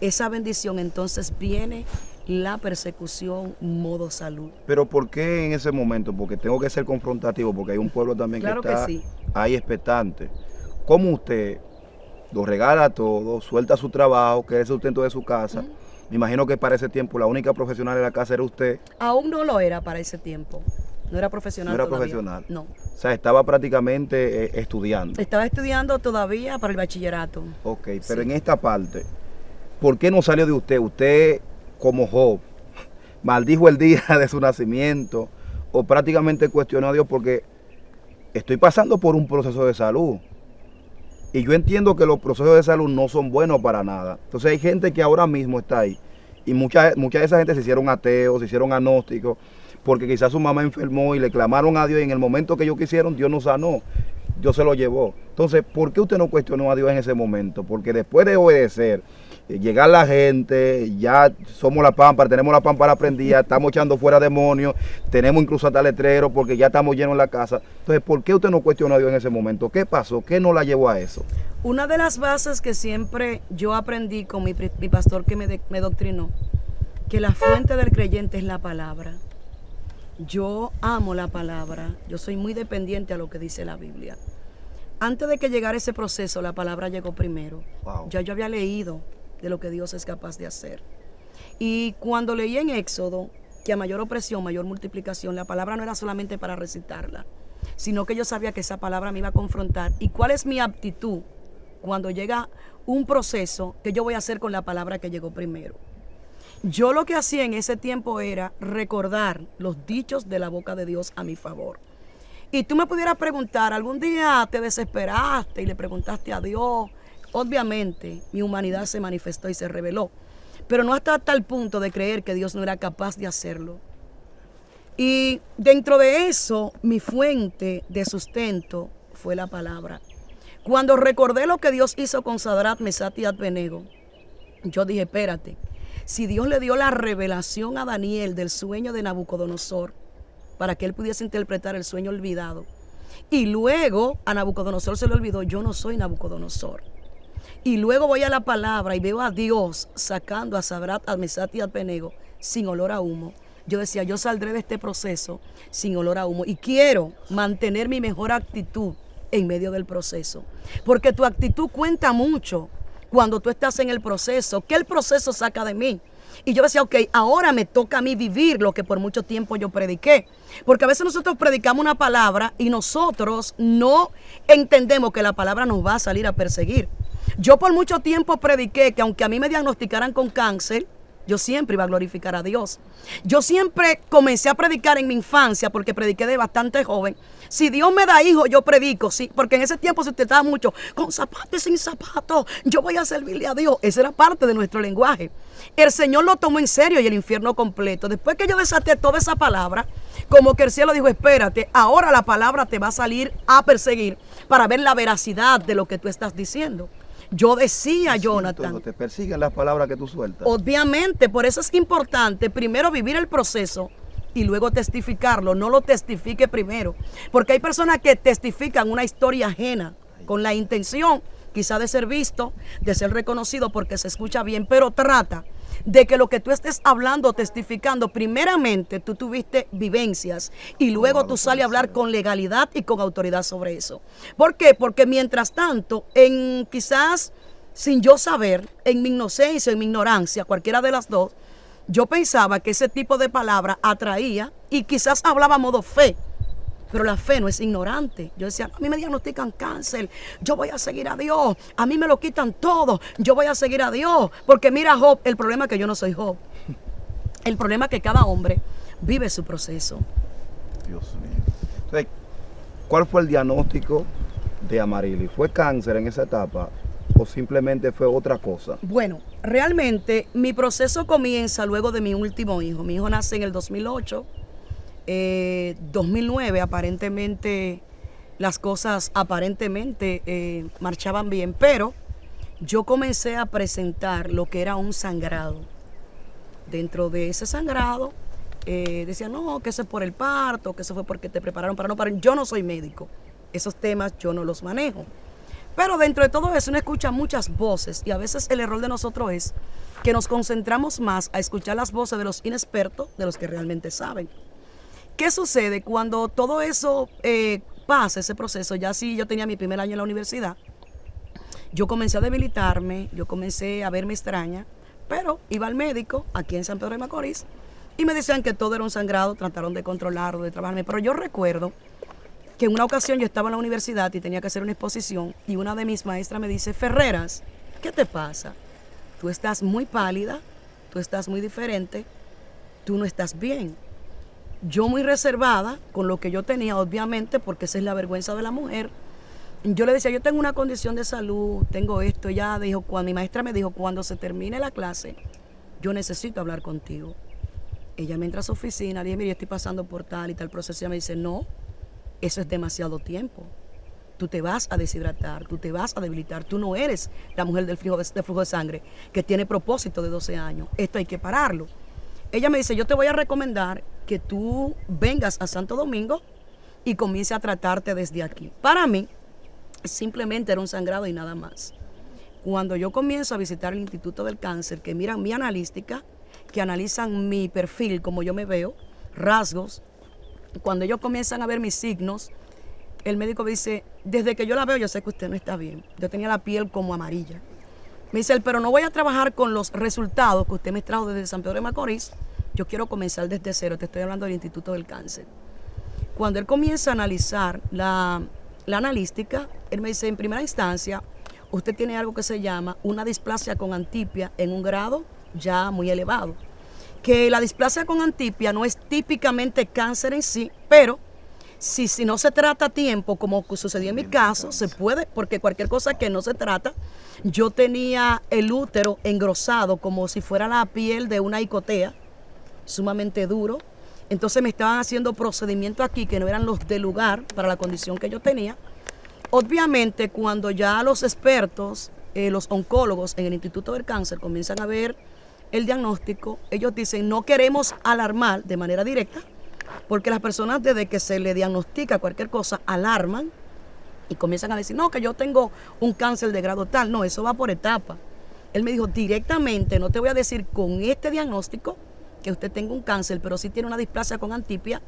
esa bendición, entonces viene la persecución modo salud. ¿Pero por qué en ese momento? Porque tengo que ser confrontativo, porque hay un pueblo también claro que está que sí. ahí expectante. ¿Cómo usted lo regala todo, suelta su trabajo, que es el sustento de su casa? Me imagino que para ese tiempo la única profesional de la casa era usted. Aún no lo era para ese tiempo. No era profesional. No era todavía. Profesional. No. O sea, estaba prácticamente estudiando. Estaba estudiando todavía para el bachillerato. Ok, pero sí. En esta parte, ¿por qué no salió de usted? Usted, como Job, maldijo el día de su nacimiento o prácticamente cuestionó a Dios porque estoy pasando por un proceso de salud. Y yo entiendo que los procesos de salud no son buenos para nada. Entonces hay gente que ahora mismo está ahí y mucha de esa gente se hicieron ateos, se hicieron agnósticos, porque quizás su mamá enfermó y le clamaron a Dios y en el momento que ellos quisieron, Dios no sanó, Dios se lo llevó. Entonces, ¿por qué usted no cuestionó a Dios en ese momento? Porque después de obedecer, llegar la gente, ya somos la pámpara, tenemos la pámpara prendida, estamos echando fuera demonios, tenemos incluso hasta letreros porque ya estamos llenos en la casa. Entonces, ¿por qué usted no cuestionó a Dios en ese momento? ¿Qué pasó? ¿Qué no la llevó a eso? Una de las bases que siempre yo aprendí con mi pastor que me doctrinó, que la fuente del creyente es la palabra. Yo amo la palabra, yo soy muy dependiente a lo que dice la Biblia. Antes de que llegara ese proceso, la palabra llegó primero. Wow. Ya yo había leído de lo que Dios es capaz de hacer. Y cuando leí en Éxodo, que a mayor opresión, mayor multiplicación, la palabra no era solamente para recitarla, sino que yo sabía que esa palabra me iba a confrontar. ¿Y cuál es mi aptitud cuando llega un proceso que yo voy a hacer con la palabra que llegó primero? Yo lo que hacía en ese tiempo era recordar los dichos de la boca de Dios a mi favor. Y tú me pudieras preguntar, ¿algún día te desesperaste y le preguntaste a Dios? Obviamente, mi humanidad se manifestó y se reveló, pero no hasta tal punto de creer que Dios no era capaz de hacerlo. Y dentro de eso, mi fuente de sustento fue la palabra. Cuando recordé lo que Dios hizo con Sadrat, Mesat y Abednego, yo dije, espérate, si Dios le dio la revelación a Daniel del sueño de Nabucodonosor para que él pudiese interpretar el sueño olvidado y luego a Nabucodonosor se le olvidó, yo no soy Nabucodonosor. Y luego voy a la palabra y veo a Dios sacando a Sadrat, a Mesat y a Abednego sin olor a humo. Yo decía, yo saldré de este proceso sin olor a humo y quiero mantener mi mejor actitud en medio del proceso. Porque tu actitud cuenta mucho cuando tú estás en el proceso, ¿qué el proceso saca de mí? Y yo decía, ok, ahora me toca a mí vivir lo que por mucho tiempo yo prediqué. Porque a veces nosotros predicamos una palabra y nosotros no entendemos que la palabra nos va a salir a perseguir. Yo por mucho tiempo prediqué que aunque a mí me diagnosticaran con cáncer, yo siempre iba a glorificar a Dios. Yo siempre comencé a predicar en mi infancia porque prediqué de bastante joven. Si Dios me da hijo, yo predico, sí, porque en ese tiempo se utilizaba mucho, con zapatos y sin zapatos, yo voy a servirle a Dios. Esa era parte de nuestro lenguaje. El Señor lo tomó en serio y el infierno completo. Después que yo desaté toda esa palabra, como que el cielo dijo, espérate, ahora la palabra te va a salir a perseguir para ver la veracidad de lo que tú estás diciendo. Yo decía, Jonathan, te persiguen las palabras que tú sueltas. Obviamente, por eso es importante primero vivir el proceso y luego testificarlo. No lo testifique primero, porque hay personas que testifican una historia ajena con la intención quizá de ser visto, de ser reconocido porque se escucha bien, pero trata de que lo que tú estés hablando, testificando, primeramente tú tuviste vivencias y luego tú sales a hablar con legalidad y con autoridad sobre eso. ¿Por qué? Porque mientras tanto, quizás sin yo saber, en mi inocencia, en mi ignorancia, cualquiera de las dos, yo pensaba que ese tipo de palabra atraía y quizás hablaba a modo fe. Pero la fe no es ignorante. Yo decía, a mí me diagnostican cáncer, yo voy a seguir a Dios. A mí me lo quitan todo, yo voy a seguir a Dios. Porque mira Job, el problema es que yo no soy Job. El problema es que cada hombre vive su proceso. Dios mío. Entonces, ¿cuál fue el diagnóstico de Amarilis? ¿Fue cáncer en esa etapa o simplemente fue otra cosa? Bueno, realmente mi proceso comienza luego de mi último hijo. Mi hijo nace en el 2008. 2009 aparentemente las cosas marchaban bien, pero yo comencé a presentar lo que era un sangrado. Dentro de ese sangrado, decían, no, que eso es por el parto, que eso fue porque te prepararon para no parir. Yo no soy médico, esos temas yo no los manejo. Pero dentro de todo eso uno escucha muchas voces y a veces el error de nosotros es que nos concentramos más a escuchar las voces de los inexpertos, de los que realmente saben. ¿Qué sucede cuando todo eso pasa, ese proceso? Ya sí, yo tenía mi primer año en la universidad, yo comencé a debilitarme, yo comencé a verme extraña, pero iba al médico aquí en San Pedro de Macorís y me decían que todo era un sangrado, trataron de controlarlo, de trabajarme, pero yo recuerdo que en una ocasión yo estaba en la universidad y tenía que hacer una exposición y una de mis maestras me dice, Ferreras, ¿qué te pasa? Tú estás muy pálida, tú estás muy diferente, tú no estás bien. Yo muy reservada con lo que yo tenía, obviamente, porque esa es la vergüenza de la mujer. Yo le decía, yo tengo una condición de salud, tengo esto. Ella dijo, cuando mi maestra me dijo, cuando se termine la clase, yo necesito hablar contigo. Ella me entra a su oficina, le dije, mire, yo estoy pasando por tal y tal proceso. Ella me dice, no. Eso es demasiado tiempo. Tú te vas a deshidratar, tú te vas a debilitar. Tú no eres la mujer del flujo de sangre que tiene propósito de 12 años. Esto hay que pararlo. Ella me dice, yo te voy a recomendar que tú vengas a Santo Domingo y comience a tratarte desde aquí. Para mí, simplemente era un sangrado y nada más. Cuando yo comienzo a visitar el Instituto del Cáncer, que miran mi analística, que analizan mi perfil, como yo me veo, rasgos, cuando ellos comienzan a ver mis signos, el médico me dice, desde que yo la veo yo sé que usted no está bien. Yo tenía la piel como amarilla. Me dice él, pero no voy a trabajar con los resultados que usted me trajo desde San Pedro de Macorís. Yo quiero comenzar desde cero, te estoy hablando del Instituto del Cáncer. Cuando él comienza a analizar la analística, él me dice, en primera instancia, usted tiene algo que se llama una displasia con antipia en un grado ya muy elevado. Que la displasia con antipia no es típicamente cáncer en sí, pero si no se trata a tiempo, como sucedió en mi caso, se puede, porque cualquier cosa que no se trata, yo tenía el útero engrosado como si fuera la piel de una icotea, sumamente duro, entonces me estaban haciendo procedimientos aquí que no eran los de lugar para la condición que yo tenía. Obviamente cuando ya los expertos, los oncólogos en el Instituto del Cáncer comienzan a ver el diagnóstico, ellos dicen, no queremos alarmar de manera directa, porque las personas desde que se le diagnostica cualquier cosa, alarman y comienzan a decir, no, que yo tengo un cáncer de grado tal. No, eso va por etapa. Él me dijo, directamente, no te voy a decir con este diagnóstico que usted tenga un cáncer, pero sí tiene una displasia con antipia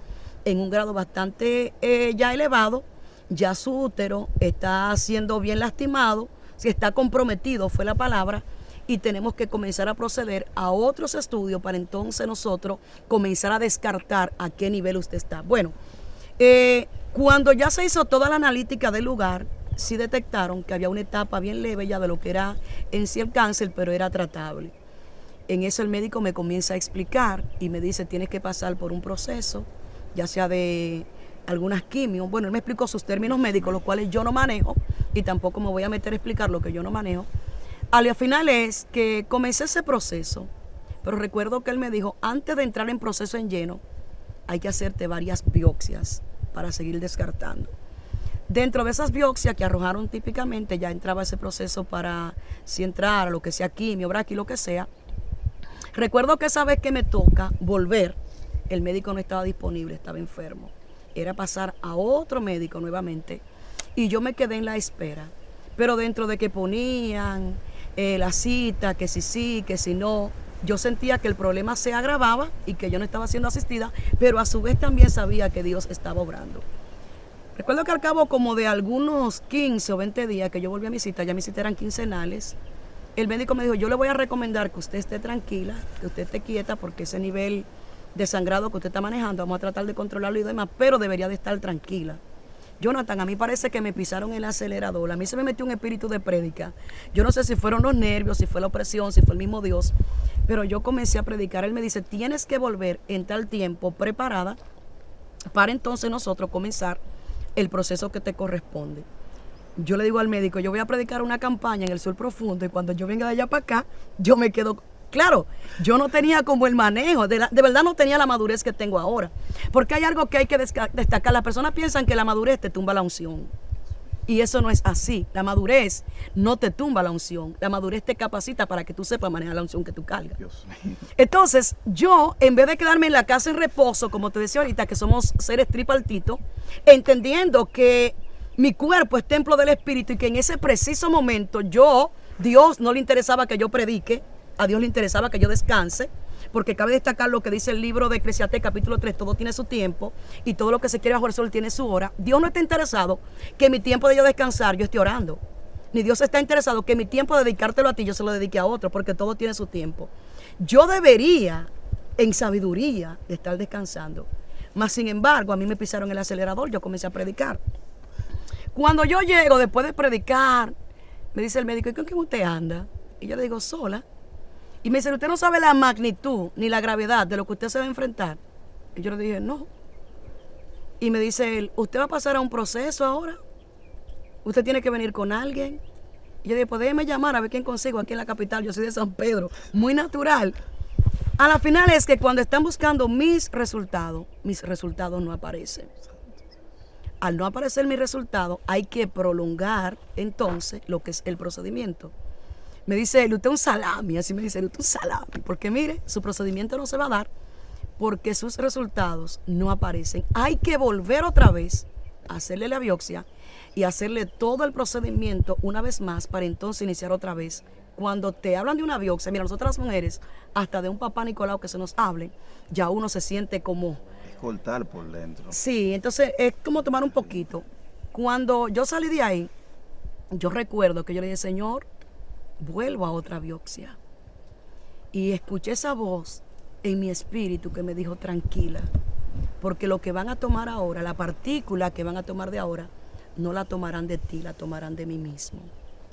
en un grado bastante ya elevado, ya su útero está siendo bien lastimado, si está comprometido, fue la palabra, y tenemos que comenzar a proceder a otros estudios para entonces nosotros comenzar a descartar a qué nivel usted está. Bueno, cuando ya se hizo toda la analítica del lugar, sí detectaron que había una etapa bien leve ya de lo que era en sí el cáncer, pero era tratable. En eso el médico me comienza a explicar y me dice, tienes que pasar por un proceso, ya sea de algunas quimios. Bueno, él me explicó sus términos médicos, los cuales yo no manejo y tampoco me voy a meter a explicar lo que yo no manejo. Al final es que comencé ese proceso, pero recuerdo que él me dijo, antes de entrar en proceso en lleno, hay que hacerte varias biopsias para seguir descartando. Dentro de esas biopsias que arrojaron típicamente, ya entraba ese proceso para si entrar a lo que sea quimio, braqui, lo que sea. Recuerdo que esa vez que me toca volver, el médico no estaba disponible, estaba enfermo. Era pasar a otro médico nuevamente y yo me quedé en la espera. Pero dentro de que ponían la cita, que si sí, que si no, yo sentía que el problema se agravaba y que yo no estaba siendo asistida, pero a su vez también sabía que Dios estaba obrando. Recuerdo que al cabo como de algunos 15 o 20 días que yo volví a mi cita, ya mis citas eran quincenales, el médico me dijo, yo le voy a recomendar que usted esté tranquila, que usted esté quieta, porque ese nivel de sangrado que usted está manejando, vamos a tratar de controlarlo y demás, pero debería de estar tranquila. Jonathan, a mí parece que me pisaron el acelerador, a mí se me metió un espíritu de prédica. Yo no sé si fueron los nervios, si fue la opresión, si fue el mismo Dios, pero yo comencé a predicar. Él me dice, tienes que volver en tal tiempo preparada para entonces nosotros comenzar el proceso que te corresponde. Yo le digo al médico, yo voy a predicar una campaña en el sur profundo y cuando yo venga de allá para acá, yo me quedo... Claro, yo no tenía como el manejo, de verdad no tenía la madurez que tengo ahora. Porque hay algo que hay que destacar, las personas piensan que la madurez te tumba la unción. Y eso no es así. La madurez no te tumba la unción. La madurez te capacita para que tú sepas manejar la unción que tú cargas. Dios. Entonces, yo, en vez de quedarme en la casa en reposo, como te decía ahorita, que somos seres tripartitos, entendiendo que mi cuerpo es templo del Espíritu y que en ese preciso momento yo, Dios no le interesaba que yo predique, a Dios le interesaba que yo descanse, porque cabe destacar lo que dice el libro de Eclesiastés capítulo 3, todo tiene su tiempo y todo lo que se quiere bajo el sol tiene su hora. Dios no está interesado que en mi tiempo de yo descansar yo esté orando, ni Dios está interesado que en mi tiempo de dedicártelo a ti yo se lo dedique a otro, porque todo tiene su tiempo. Yo debería, en sabiduría, estar descansando, mas sin embargo a mí me pisaron el acelerador, yo comencé a predicar. Cuando yo llego después de predicar, me dice el médico, ¿y con quién usted anda? Y yo le digo, sola. Y me dice, ¿usted no sabe la magnitud ni la gravedad de lo que usted se va a enfrentar? Y yo le dije, no. Y me dice él, ¿usted va a pasar a un proceso ahora? ¿Usted tiene que venir con alguien? Y yo dije, pues déjeme llamar a ver quién consigo aquí en la capital. Yo soy de San Pedro, muy natural. A la final es que cuando están buscando mis resultados no aparecen. Al no aparecer mi resultado, hay que prolongar entonces lo que es el procedimiento. Me dice él, usted un salami, así me dice él, usted un salami, porque mire, su procedimiento no se va a dar porque sus resultados no aparecen. Hay que volver otra vez a hacerle la biopsia y hacerle todo el procedimiento una vez más para entonces iniciar otra vez. Cuando te hablan de una biopsia, mira, nosotras las mujeres, hasta de un papá Nicolau que se nos hable, ya uno se siente como... cortar por dentro. Sí, entonces es como tomar un poquito. Cuando yo salí de ahí, yo recuerdo que yo le dije, Señor, vuelvo a otra biopsia. Y escuché esa voz en mi espíritu que me dijo, tranquila, porque lo que van a tomar ahora, la partícula que van a tomar de ahora, no la tomarán de ti, la tomarán de mí mismo.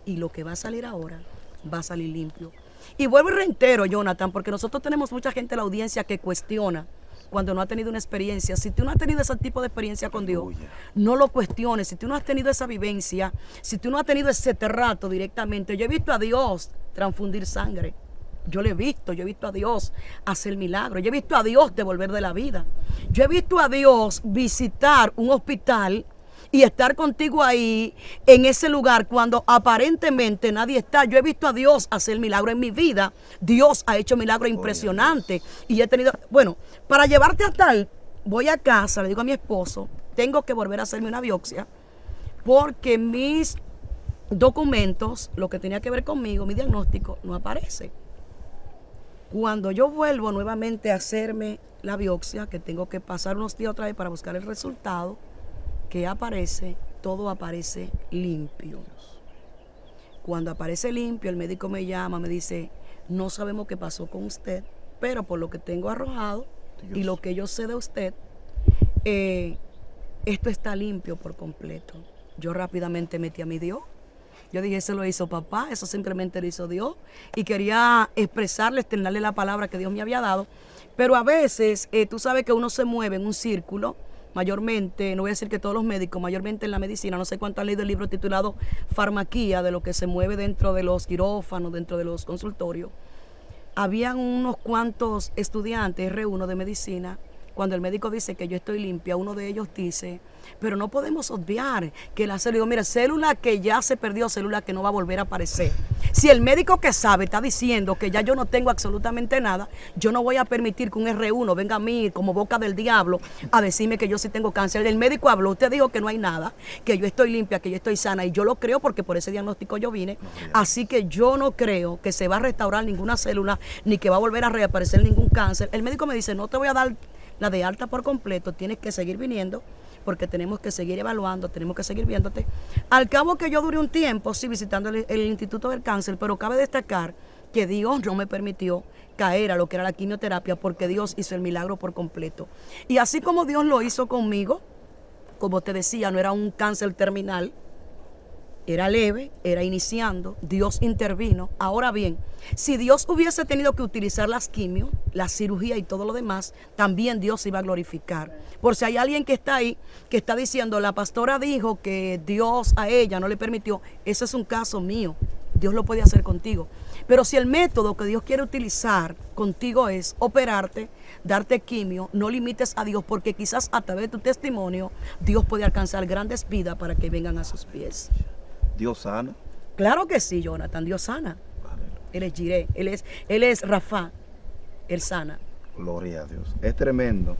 Y lo que va a salir ahora, va a salir limpio. Y vuelvo y reitero, Jonathan, porque nosotros tenemos mucha gente en la audiencia que cuestiona cuando no ha tenido una experiencia. Si tú no has tenido ese tipo de experiencia con Dios, no lo cuestiones. Si tú no has tenido esa vivencia, si tú no has tenido ese trato directamente. Yo he visto a Dios transfundir sangre. Yo lo he visto. Yo he visto a Dios hacer milagros. Yo he visto a Dios devolver de la vida. Yo he visto a Dios visitar un hospital y estar contigo ahí, en ese lugar, cuando aparentemente nadie está. Yo he visto a Dios hacer milagro en mi vida. Dios ha hecho milagro impresionante. Y he tenido... Bueno, para llevarte a tal, voy a casa, le digo a mi esposo, tengo que volver a hacerme una biopsia, porque mis documentos, lo que tenía que ver conmigo, mi diagnóstico, no aparece. Cuando yo vuelvo nuevamente a hacerme la biopsia, que tengo que pasar unos días otra vez para buscar el resultado, que aparece, todo aparece limpio. Cuando aparece limpio, el médico me llama, me dice, no sabemos qué pasó con usted, pero por lo que tengo arrojado y lo que yo sé de usted, esto está limpio por completo. Yo rápidamente metí a mi Dios. Yo dije, eso lo hizo papá, eso simplemente lo hizo Dios. Y quería expresarle, externarle la palabra que Dios me había dado. Pero a veces, tú sabes que uno se mueve en un círculo. Mayormente, no voy a decir que todos los médicos, mayormente en la medicina, no sé cuánto han leído el libro titulado Farmaquía, de lo que se mueve dentro de los quirófanos, dentro de los consultorios. Habían unos cuantos estudiantes R1 de medicina. Cuando el médico dice que yo estoy limpia, uno de ellos dice, pero no podemos obviar que la célula, mira, célula que ya se perdió, célula que no va a volver a aparecer. Si el médico que sabe está diciendo que ya yo no tengo absolutamente nada, yo no voy a permitir que un R1 venga a mí como boca del diablo a decirme que yo sí tengo cáncer. El médico habló, usted dijo que no hay nada, que yo estoy limpia, que yo estoy sana, y yo lo creo porque por ese diagnóstico yo vine. Así que yo no creo que se va a restaurar ninguna célula, ni que va a volver a reaparecer ningún cáncer. El médico me dice, no te voy a dar la de alta por completo, tienes que seguir viniendo porque tenemos que seguir evaluando, tenemos que seguir viéndote. Al cabo que yo duré un tiempo, sí, visitando el Instituto del Cáncer, pero cabe destacar que Dios no me permitió caer a lo que era la quimioterapia porque Dios hizo el milagro por completo. Y así como Dios lo hizo conmigo, como te decía, no era un cáncer terminal, era leve, era iniciando, Dios intervino. Ahora bien, si Dios hubiese tenido que utilizar las quimios, la cirugía y todo lo demás, también Dios se iba a glorificar. Por si hay alguien que está ahí, que está diciendo, la pastora dijo que Dios a ella no le permitió, ese es un caso mío. Dios lo puede hacer contigo. Pero si el método que Dios quiere utilizar contigo es operarte, darte quimio, no limites a Dios, porque quizás a través de tu testimonio Dios puede alcanzar grandes vidas para que vengan a sus pies. ¿Dios sana? Claro que sí, Jonathan, Dios sana. Él es Jireh, él es Rafa, él sana. Gloria a Dios. Es tremendo,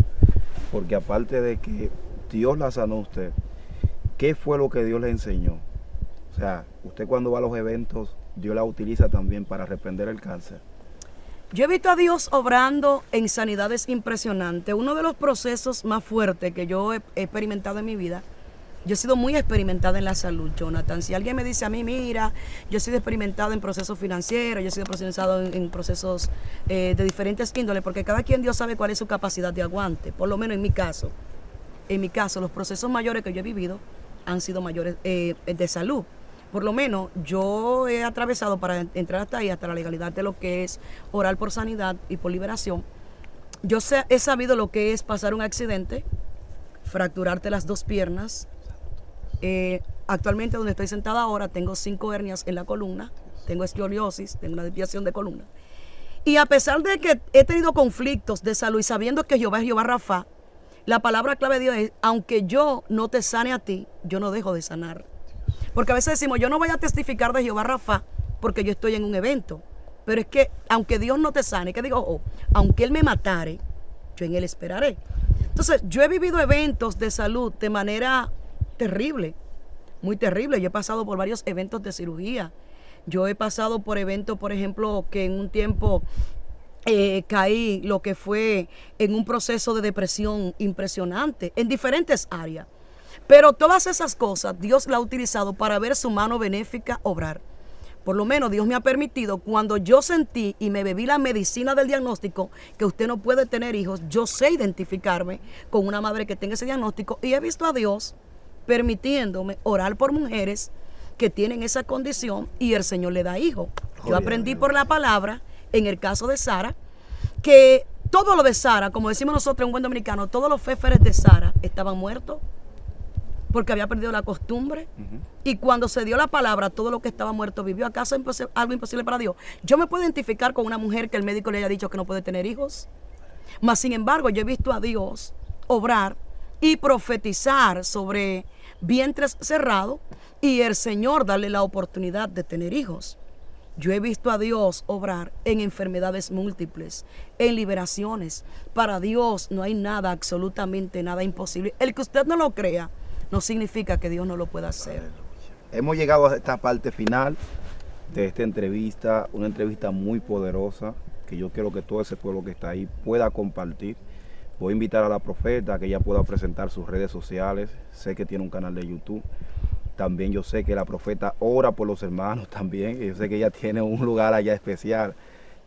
porque aparte de que Dios la sanó a usted, ¿qué fue lo que Dios le enseñó? O sea, usted cuando va a los eventos, Dios la utiliza también para reprender el cáncer. Yo he visto a Dios obrando en sanidades impresionantes. Uno de los procesos más fuertes que yo he experimentado en mi vida, yo he sido muy experimentada en la salud, Jonathan. Si alguien me dice a mí, mira, yo he sido experimentada en procesos financieros, yo he sido procesado en procesos de diferentes índoles, porque cada quien Dios sabe cuál es su capacidad de aguante, por lo menos en mi caso. En mi caso, los procesos mayores que yo he vivido han sido mayores de salud. Por lo menos yo he atravesado para entrar hasta ahí, hasta la legalidad de lo que es orar por sanidad y por liberación. Yo he sabido lo que es pasar un accidente, fracturarte las dos piernas. Actualmente donde estoy sentada ahora tengo 5 hernias en la columna, tengo escoliosis, tengo una desviación de columna. Y a pesar de que he tenido conflictos de salud y sabiendo que Jehová es Jehová Rafa, la palabra clave de Dios es, aunque yo no te sane a ti, yo no dejo de sanar. Porque a veces decimos, yo no voy a testificar de Jehová Rafa porque yo estoy en un evento. Pero es que, aunque Dios no te sane, que digo, aunque Él me matare, yo en Él esperaré. Entonces, yo he vivido eventos de salud de manera terrible, muy terrible. Yo he pasado por varios eventos de cirugía. Yo he pasado por eventos, por ejemplo, que en un tiempo caí lo que fue en un proceso de depresión impresionante, en diferentes áreas. Pero todas esas cosas Dios la ha utilizado para ver su mano benéfica obrar. Por lo menos Dios me ha permitido, cuando yo sentí y me bebí la medicina del diagnóstico, que usted no puede tener hijos, yo sé identificarme con una madre que tenga ese diagnóstico y he visto a Dios permitiéndome orar por mujeres que tienen esa condición y el Señor le da hijo. Yo aprendí por la palabra, en el caso de Sara, que todo lo de Sara, como decimos nosotros en buen dominicano, todos los féferes de Sara estaban muertos, porque había perdido la costumbre. Y cuando se dio la palabra, todo lo que estaba muerto vivió. ¿Acaso es algo imposible para Dios? Yo me puedo identificar con una mujer que el médico le haya dicho que no puede tener hijos. Mas, sin embargo, yo he visto a Dios obrar y profetizar sobre vientres cerrados y el Señor darle la oportunidad de tener hijos. Yo he visto a Dios obrar en enfermedades múltiples, en liberaciones. Para Dios no hay nada, absolutamente nada imposible. El que usted no lo crea, no significa que Dios no lo pueda hacer. Hemos llegado a esta parte final de esta entrevista, una entrevista muy poderosa, que yo quiero que todo ese pueblo que está ahí pueda compartir. Voy a invitar a la profeta a que ella pueda presentar sus redes sociales. Sé que tiene un canal de YouTube. También yo sé que la profeta ora por los hermanos también. Yo sé que ella tiene un lugar allá especial.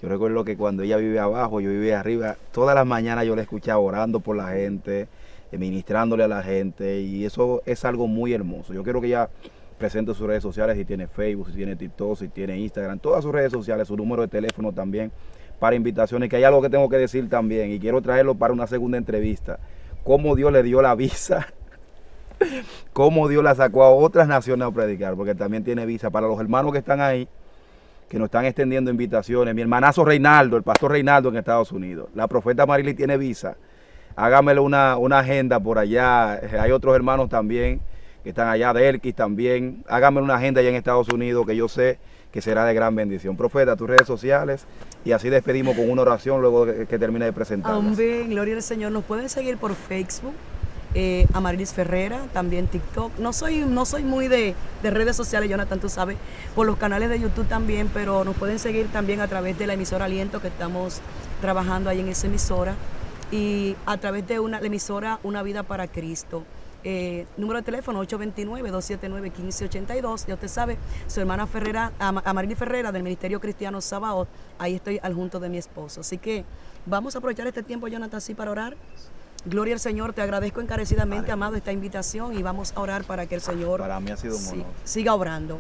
Yo recuerdo que cuando ella vive abajo, yo vivía arriba. Todas las mañanas yo la escuchaba orando por la gente, ministrándole a la gente, y eso es algo muy hermoso. Yo quiero que ella presente sus redes sociales, si tiene Facebook, si tiene TikTok, si tiene Instagram, todas sus redes sociales, su número de teléfono también, para invitaciones, que hay algo que tengo que decir también, y quiero traerlo para una segunda entrevista. Cómo Dios le dio la visa, cómo Dios la sacó a otras naciones a predicar, porque también tiene visa. Para los hermanos que están ahí, que nos están extendiendo invitaciones, mi hermanazo Reinaldo, el pastor Reinaldo en Estados Unidos, la profeta Amarilis tiene visa. Hágamelo una agenda por allá. Hay otros hermanos también que están allá, Delkis también. Hágamelo una agenda allá en Estados Unidos, que yo sé que será de gran bendición. Profeta, tus redes sociales, y así despedimos con una oración luego que termine de presentarlas. Amén, gloria al Señor. Nos pueden seguir por Facebook, Amarilis Ferreira, también TikTok. No soy muy de redes sociales, Jonathan, tú sabes, por los canales de YouTube también, pero nos pueden seguir también a través de la emisora Aliento, que estamos trabajando ahí en esa emisora. Y a través de la emisora Una Vida para Cristo. Número de teléfono 829-279-1582. Ya usted sabe, su hermana Ferreira, Amarilis Ferreira, del Ministerio Cristiano Sabaoth. Ahí estoy al junto de mi esposo. Así que vamos a aprovechar este tiempo, Jonathan, sí, para orar. Gloria al Señor, te agradezco encarecidamente, amado, esta invitación, y vamos a orar para que el Señor para mí ha sido un honor. Siga obrando.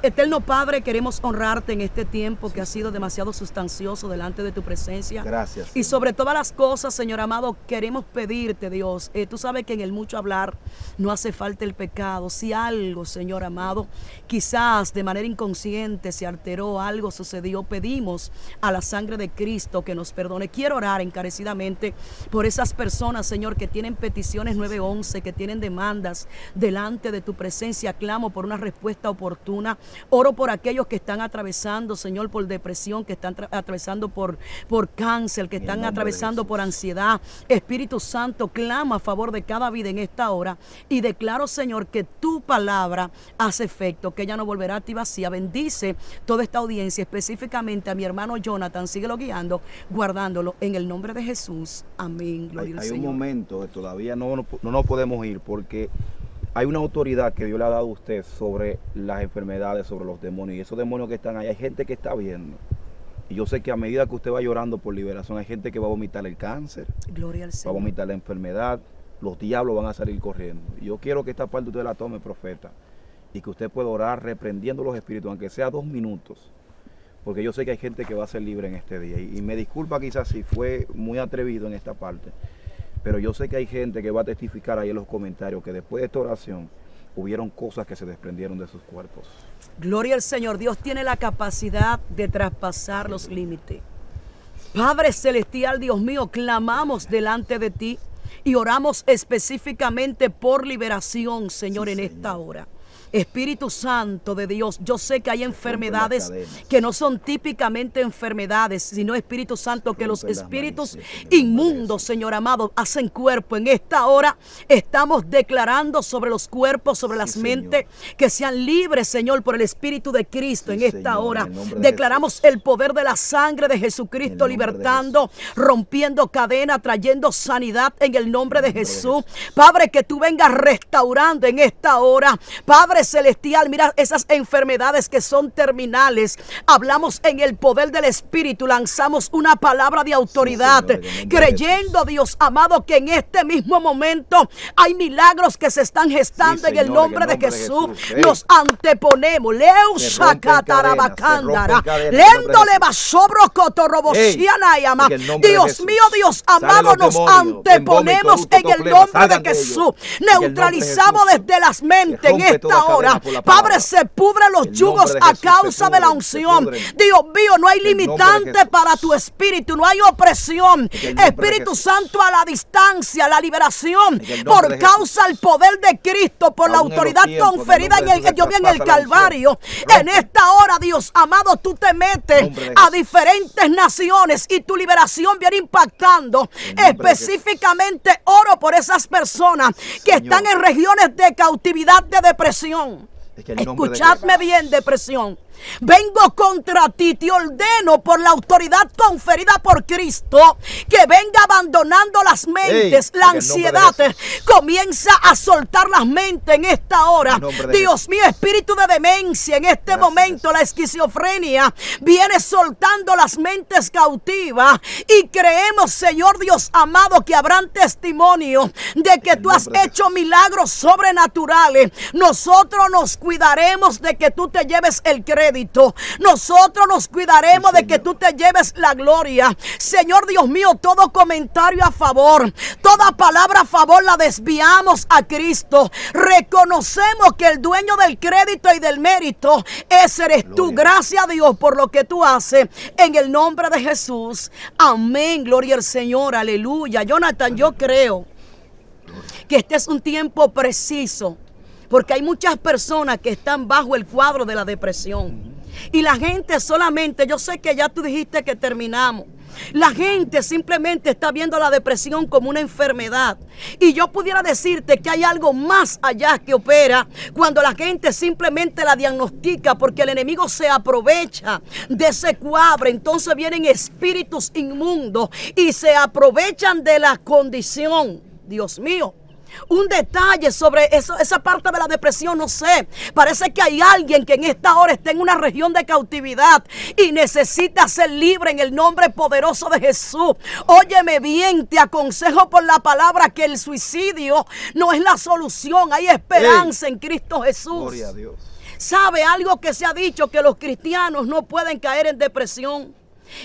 Eterno Padre, queremos honrarte en este tiempo que ha sido demasiado sustancioso delante de tu presencia. Gracias. Y sobre todas las cosas, Señor amado, queremos pedirte, Dios, tú sabes que en el mucho hablar no hace falta el pecado. Si algo, Señor amado, quizás de manera inconsciente se alteró, algo sucedió, pedimos a la sangre de Cristo que nos perdone. Quiero orar encarecidamente por esas personas, Señor, que tienen peticiones 911, que tienen demandas delante de tu presencia. Clamo por una respuesta oportuna. Oro por aquellos que están atravesando, Señor, por depresión, que están atravesando por cáncer, que están atravesando por ansiedad. Espíritu Santo, clama a favor de cada vida en esta hora y declaro, Señor, que tu palabra hace efecto, que ella no volverá a ti vacía. Bendice toda esta audiencia, específicamente a mi hermano Jonathan. Síguelo guiando, guardándolo en el nombre de Jesús. Amén. Gloria al Señor. Hay un momento que todavía no nos podemos ir porque hay una autoridad que Dios le ha dado a usted sobre las enfermedades, sobre los demonios. Y esos demonios que están ahí, hay gente que está viendo. Y yo sé que a medida que usted va llorando por liberación, hay gente que va a vomitar el cáncer. Gloria al Señor. Va a vomitar la enfermedad. Los diablos van a salir corriendo. Y yo quiero que esta parte usted la tome, profeta. Y que usted pueda orar reprendiendo los espíritus, aunque sea 2 minutos. Porque yo sé que hay gente que va a ser libre en este día. Y me disculpa quizás si fue muy atrevido en esta parte. Pero yo sé que hay gente que va a testificar ahí en los comentarios que después de esta oración hubieron cosas que se desprendieron de sus cuerpos. Gloria al Señor. Dios tiene la capacidad de traspasar los límites. Padre Celestial, Dios mío, clamamos delante de ti y oramos específicamente por liberación, Señor, sí, en Señor. Esta hora. Espíritu Santo de Dios, yo sé que hay enfermedades que no son típicamente enfermedades, sino Espíritu Santo, que los espíritus inmundos, Señor amado, hacen cuerpo. En esta hora estamos declarando sobre los cuerpos, sobre las mentes, que sean libres, Señor, por el Espíritu de Cristo. En esta hora declaramos el poder de la sangre de Jesucristo, libertando, rompiendo cadena, trayendo sanidad en el nombre de Jesús. Padre, que tú vengas restaurando en esta hora. Padre Celestial, mira esas enfermedades que son terminales. Hablamos en el poder del Espíritu, lanzamos una palabra de autoridad, sí, Señor, creyendo, Dios amado, que en este mismo momento hay milagros que se están gestando, sí, Señor, en el nombre de Jesús. Nos anteponemos. Dios mío, Dios amado, nos anteponemos en el nombre de Jesús. Neutralizamos desde las mentes en esta ahora, Padre, se pudren los yugos a causa de la unción. Dios mío, no hay limitante para tu espíritu, no hay opresión. Espíritu Santo, a la distancia, la liberación, por causa del poder de Cristo, por la autoridad conferida en el Calvario. En esta hora, Dios amado, tú te metes a diferentes naciones y tu liberación viene impactando. Específicamente oro por esas personas que están en regiones de cautividad, de depresión. Escuchadme bien, depresión. Vengo contra ti, te ordeno por la autoridad conferida por Cristo que venga abandonando las mentes. La ansiedad comienza a soltar las mentes en esta hora. Dios mío, espíritu de demencia en este momento, la esquizofrenia viene soltando las mentes cautivas y creemos, Señor Dios amado, que habrán testimonio de que tú has hecho milagros sobrenaturales. Nosotros nos cuidaremos de que tú te lleves el crédito. Nosotros nos cuidaremos, sí, de que tú te lleves la gloria. Señor Dios mío, todo comentario a favor, toda palabra a favor la desviamos a Cristo. Reconocemos que el dueño del crédito y del mérito, ese eres tú. Gracias a Dios por lo que tú haces en el nombre de Jesús. Amén, gloria al Señor, aleluya. Jonathan, yo creo que este es un tiempo preciso. Porque hay muchas personas que están bajo el cuadro de la depresión. Y la gente solamente, yo sé que ya tú dijiste que terminamos. La gente simplemente está viendo la depresión como una enfermedad. Y yo pudiera decirte que hay algo más allá que opera cuando la gente simplemente la diagnostica, porque el enemigo se aprovecha de ese cuadro. Entonces vienen espíritus inmundos y se aprovechan de la condición. Dios mío. Un detalle sobre eso, esa parte de la depresión, no sé. Parece que hay alguien que en esta hora está en una región de cautividad y necesita ser libre en el nombre poderoso de Jesús. Óyeme bien, te aconsejo por la palabra que el suicidio no es la solución. Hay esperanza en Cristo Jesús. Gloria a Dios. ¿Sabe algo que se ha dicho? Que los cristianos no pueden caer en depresión.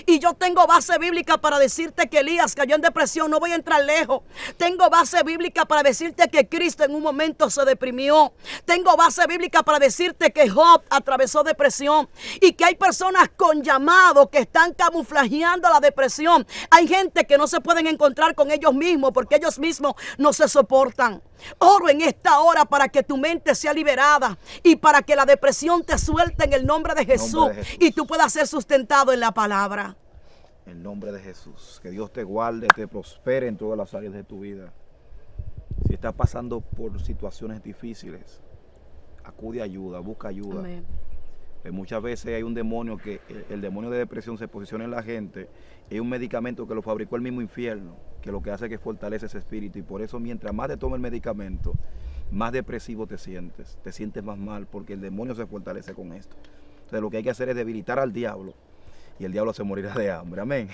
Y yo tengo base bíblica para decirte que Elías cayó en depresión. No voy a entrar lejos. Tengo base bíblica para decirte que Cristo en un momento se deprimió. Tengo base bíblica para decirte que Job atravesó depresión. Y que hay personas con llamado que están camuflajeando la depresión. Hay gente que no se pueden encontrar con ellos mismos porque ellos mismos no se soportan. Oro en esta hora para que tu mente sea liberada y para que la depresión te suelte en el nombre de Jesús, y tú puedas ser sustentado en la palabra. En el nombre de Jesús, que Dios te guarde, te prospere en todas las áreas de tu vida. Si estás pasando por situaciones difíciles, acude a ayuda, busca ayuda. Amén. Muchas veces hay un demonio que, el demonio de depresión se posiciona en la gente. Hay un medicamento que lo fabricó el mismo infierno, que lo que hace es que fortalece ese espíritu. Y por eso mientras más te toma el medicamento, más depresivo te sientes más mal, porque el demonio se fortalece con esto. Entonces lo que hay que hacer es debilitar al diablo, y el diablo se morirá de hambre. Amén.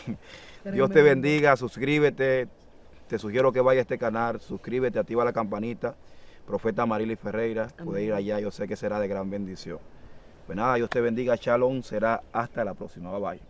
Dios te bendiga, suscríbete. Te sugiero que vayas a este canal, suscríbete, activa la campanita. Profeta Amarilis Ferreira, puede ir allá, yo sé que será de gran bendición. Pues nada, Dios te bendiga, Shalom, será hasta la próxima, bye bye.